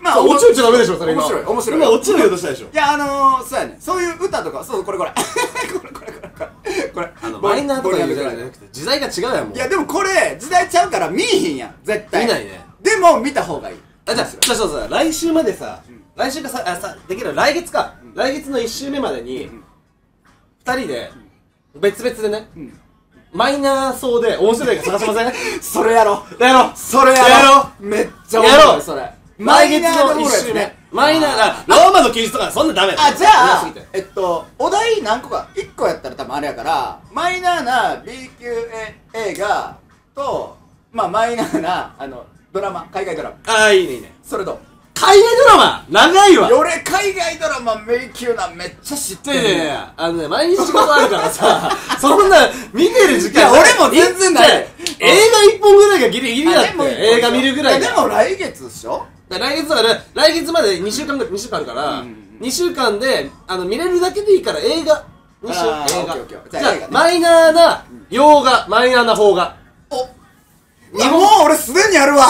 まあ落ちるっちゃダメでしょそれ。面白い面白い。今落ちるようとしたでしょ。いやあのーそうやね、そういう歌とかそうこれこれこれこれこれこれこれあのマイナーとかいう時代じゃなくて時代が違うやんもう。いやでもこれ時代ちゃうから見えへんやん絶対。見ないね。でも見た方がいい。あ、じゃあそうそうそう来週までさ、来週かさあさできる来月か来月のいっしゅうめまでにふたりで別々でね。マイナー層で面白い映画探しません？それやろやろそれやろめっちゃ面白いそれ。来月のいっしゅうめマイナーなローマの休日とかそんなダメだ。あ、じゃあえっとお題何個かいっこやったら多分あれやからマイナーな B 級映画とまあマイナーなあのドラマ海外ドラマ。ああいいねいいね。それと海外ドラマ長いわ。俺海外ドラマ迷宮なんめっちゃ知ってるね。いやいやあのね毎日仕事あるからさそんな見てる時間いや俺も全然ない。映画いっぽんぐらいがギリギリだって映画見るぐらいでも来月でしょ。来月だから来月までにしゅうかんぐらいにしゅうかんあるからにしゅうかんであの見れるだけでいいから映画にしゅうかん映画じゃあマイナーな洋画マイナーな邦画おもう俺すでにあるわ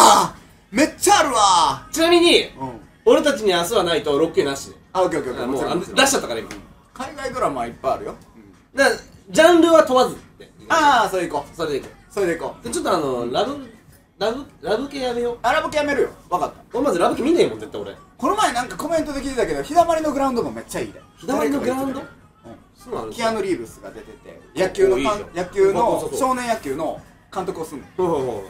めっちゃあるわ。ちなみに、俺たちに明日はないとロックなしで。あ、オッケーオッケーオッケー。もう出しちゃったから今。海外ドラマはいっぱいあるよ。だから、ジャンルは問わずって。ああ、それでいこう。それでいこう。それでいこう。ちょっとあの、ラブ、ラブ、ラブ系やめよう。あ、ラブ系やめるよ。わかった。俺まずラブ系見ねえもん、絶対俺。この前なんかコメントで聞いてたけど、日だまりのグラウンドもめっちゃいいで。日だまりのグラウンド？そうなの？キアヌ・リーブスが出てて、野球の、野球の、少年野球の監督をすんの。はいはいはい。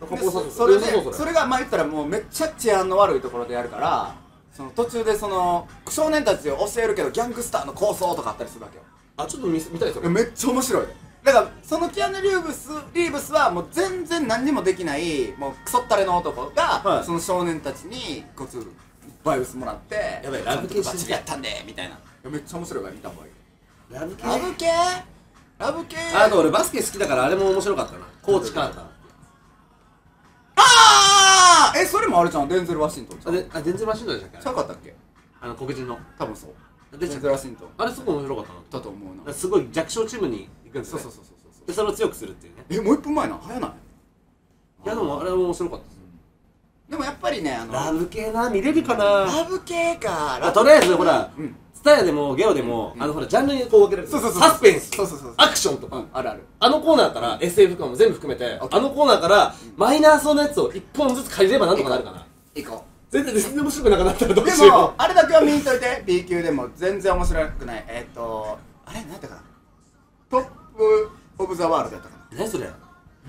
それでそれがまあ言ったらもうめっちゃ治安の悪いところでやるからその途中でその少年たちを教えるけどギャングスターの構想とかあったりするわけよ。あ、ちょっと見たいそれ。めっちゃ面白い。だからそのキアヌ・リーブスリーブスはもう全然何にもできないもうクソったれの男がその少年たちにこつバイブスもらってやばいラブ系バッチリやったんでみたいな。めっちゃ面白いから見た方がいい。ラブ系ラブ系ラブ系。あと俺バスケ好きだからあれも面白かったな。コーチカーター。あーえ、それもあれじゃん、デンゼル・ワシントン。あ、デンゼル・ワシントンでしたっけ。ちゃうかったっけ、あの黒人の。多分そうデンゼル・ワシントン。あれすごい面白かったなだと思うな。すごい弱小チームに行くんですよ。そうそうそうそうで、それを強くするっていうね。え、もういっぷんまえな、早ない。いやでもあれも面白かったです。でもやっぱりね、あのラブ系な、見れるかな。ラブ系か。とりあえずほらスタヤでもゲオでもあのほらジャンルにこう分けられる。そうそうそうサスペンスアクションとかあるある。あのコーナーから エスエフ とかも全部含めてあのコーナーからマイナーそうなやつをいっぽんずつ借りればなんとかなるかな。いこう。全然全然面白くなくなったらどうしよう。でもあれだけは見にといて。 B 級でも全然面白くないえっとあれ何やったかな。トップ・オブ・ザ・ワールドやったかな。何それ。も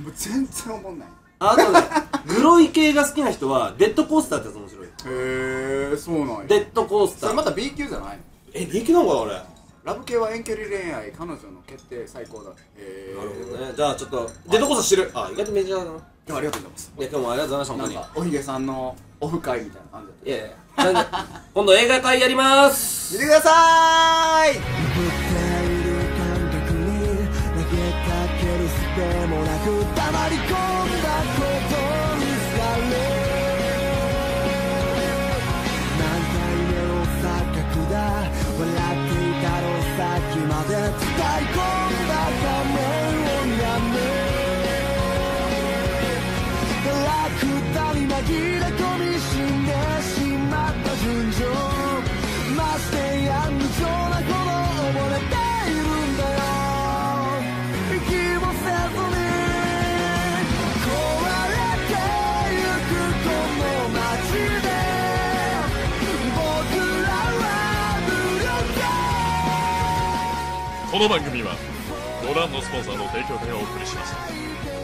う全然おもんない。あとね、グロい系が好きな人はデッドコースターってやつ面白い。へえ、そうなんや。デッドコースターそれまた B 級じゃないの。え、B 級なのかな。俺ラブ系は遠距離恋愛、彼女の決定最高だ。へえ、なるほどね。じゃあちょっとデッドコースター知る。あ、意外とメジャーだな。今日ありがとうございます。いや、今日もありがとうございました。なんかおひげさんのオフ会みたいな感じだった。いやいや今度映画会やります。見てくださーい。伝え込んだ仮面をやめ、 ラクダに紛れ込み死んでしまった純情、 ましてや無情なほど溺れているんだよ。 息もせずに壊れてゆくこの街で、この番組はご覧のスポンサーの提供でお送りしました。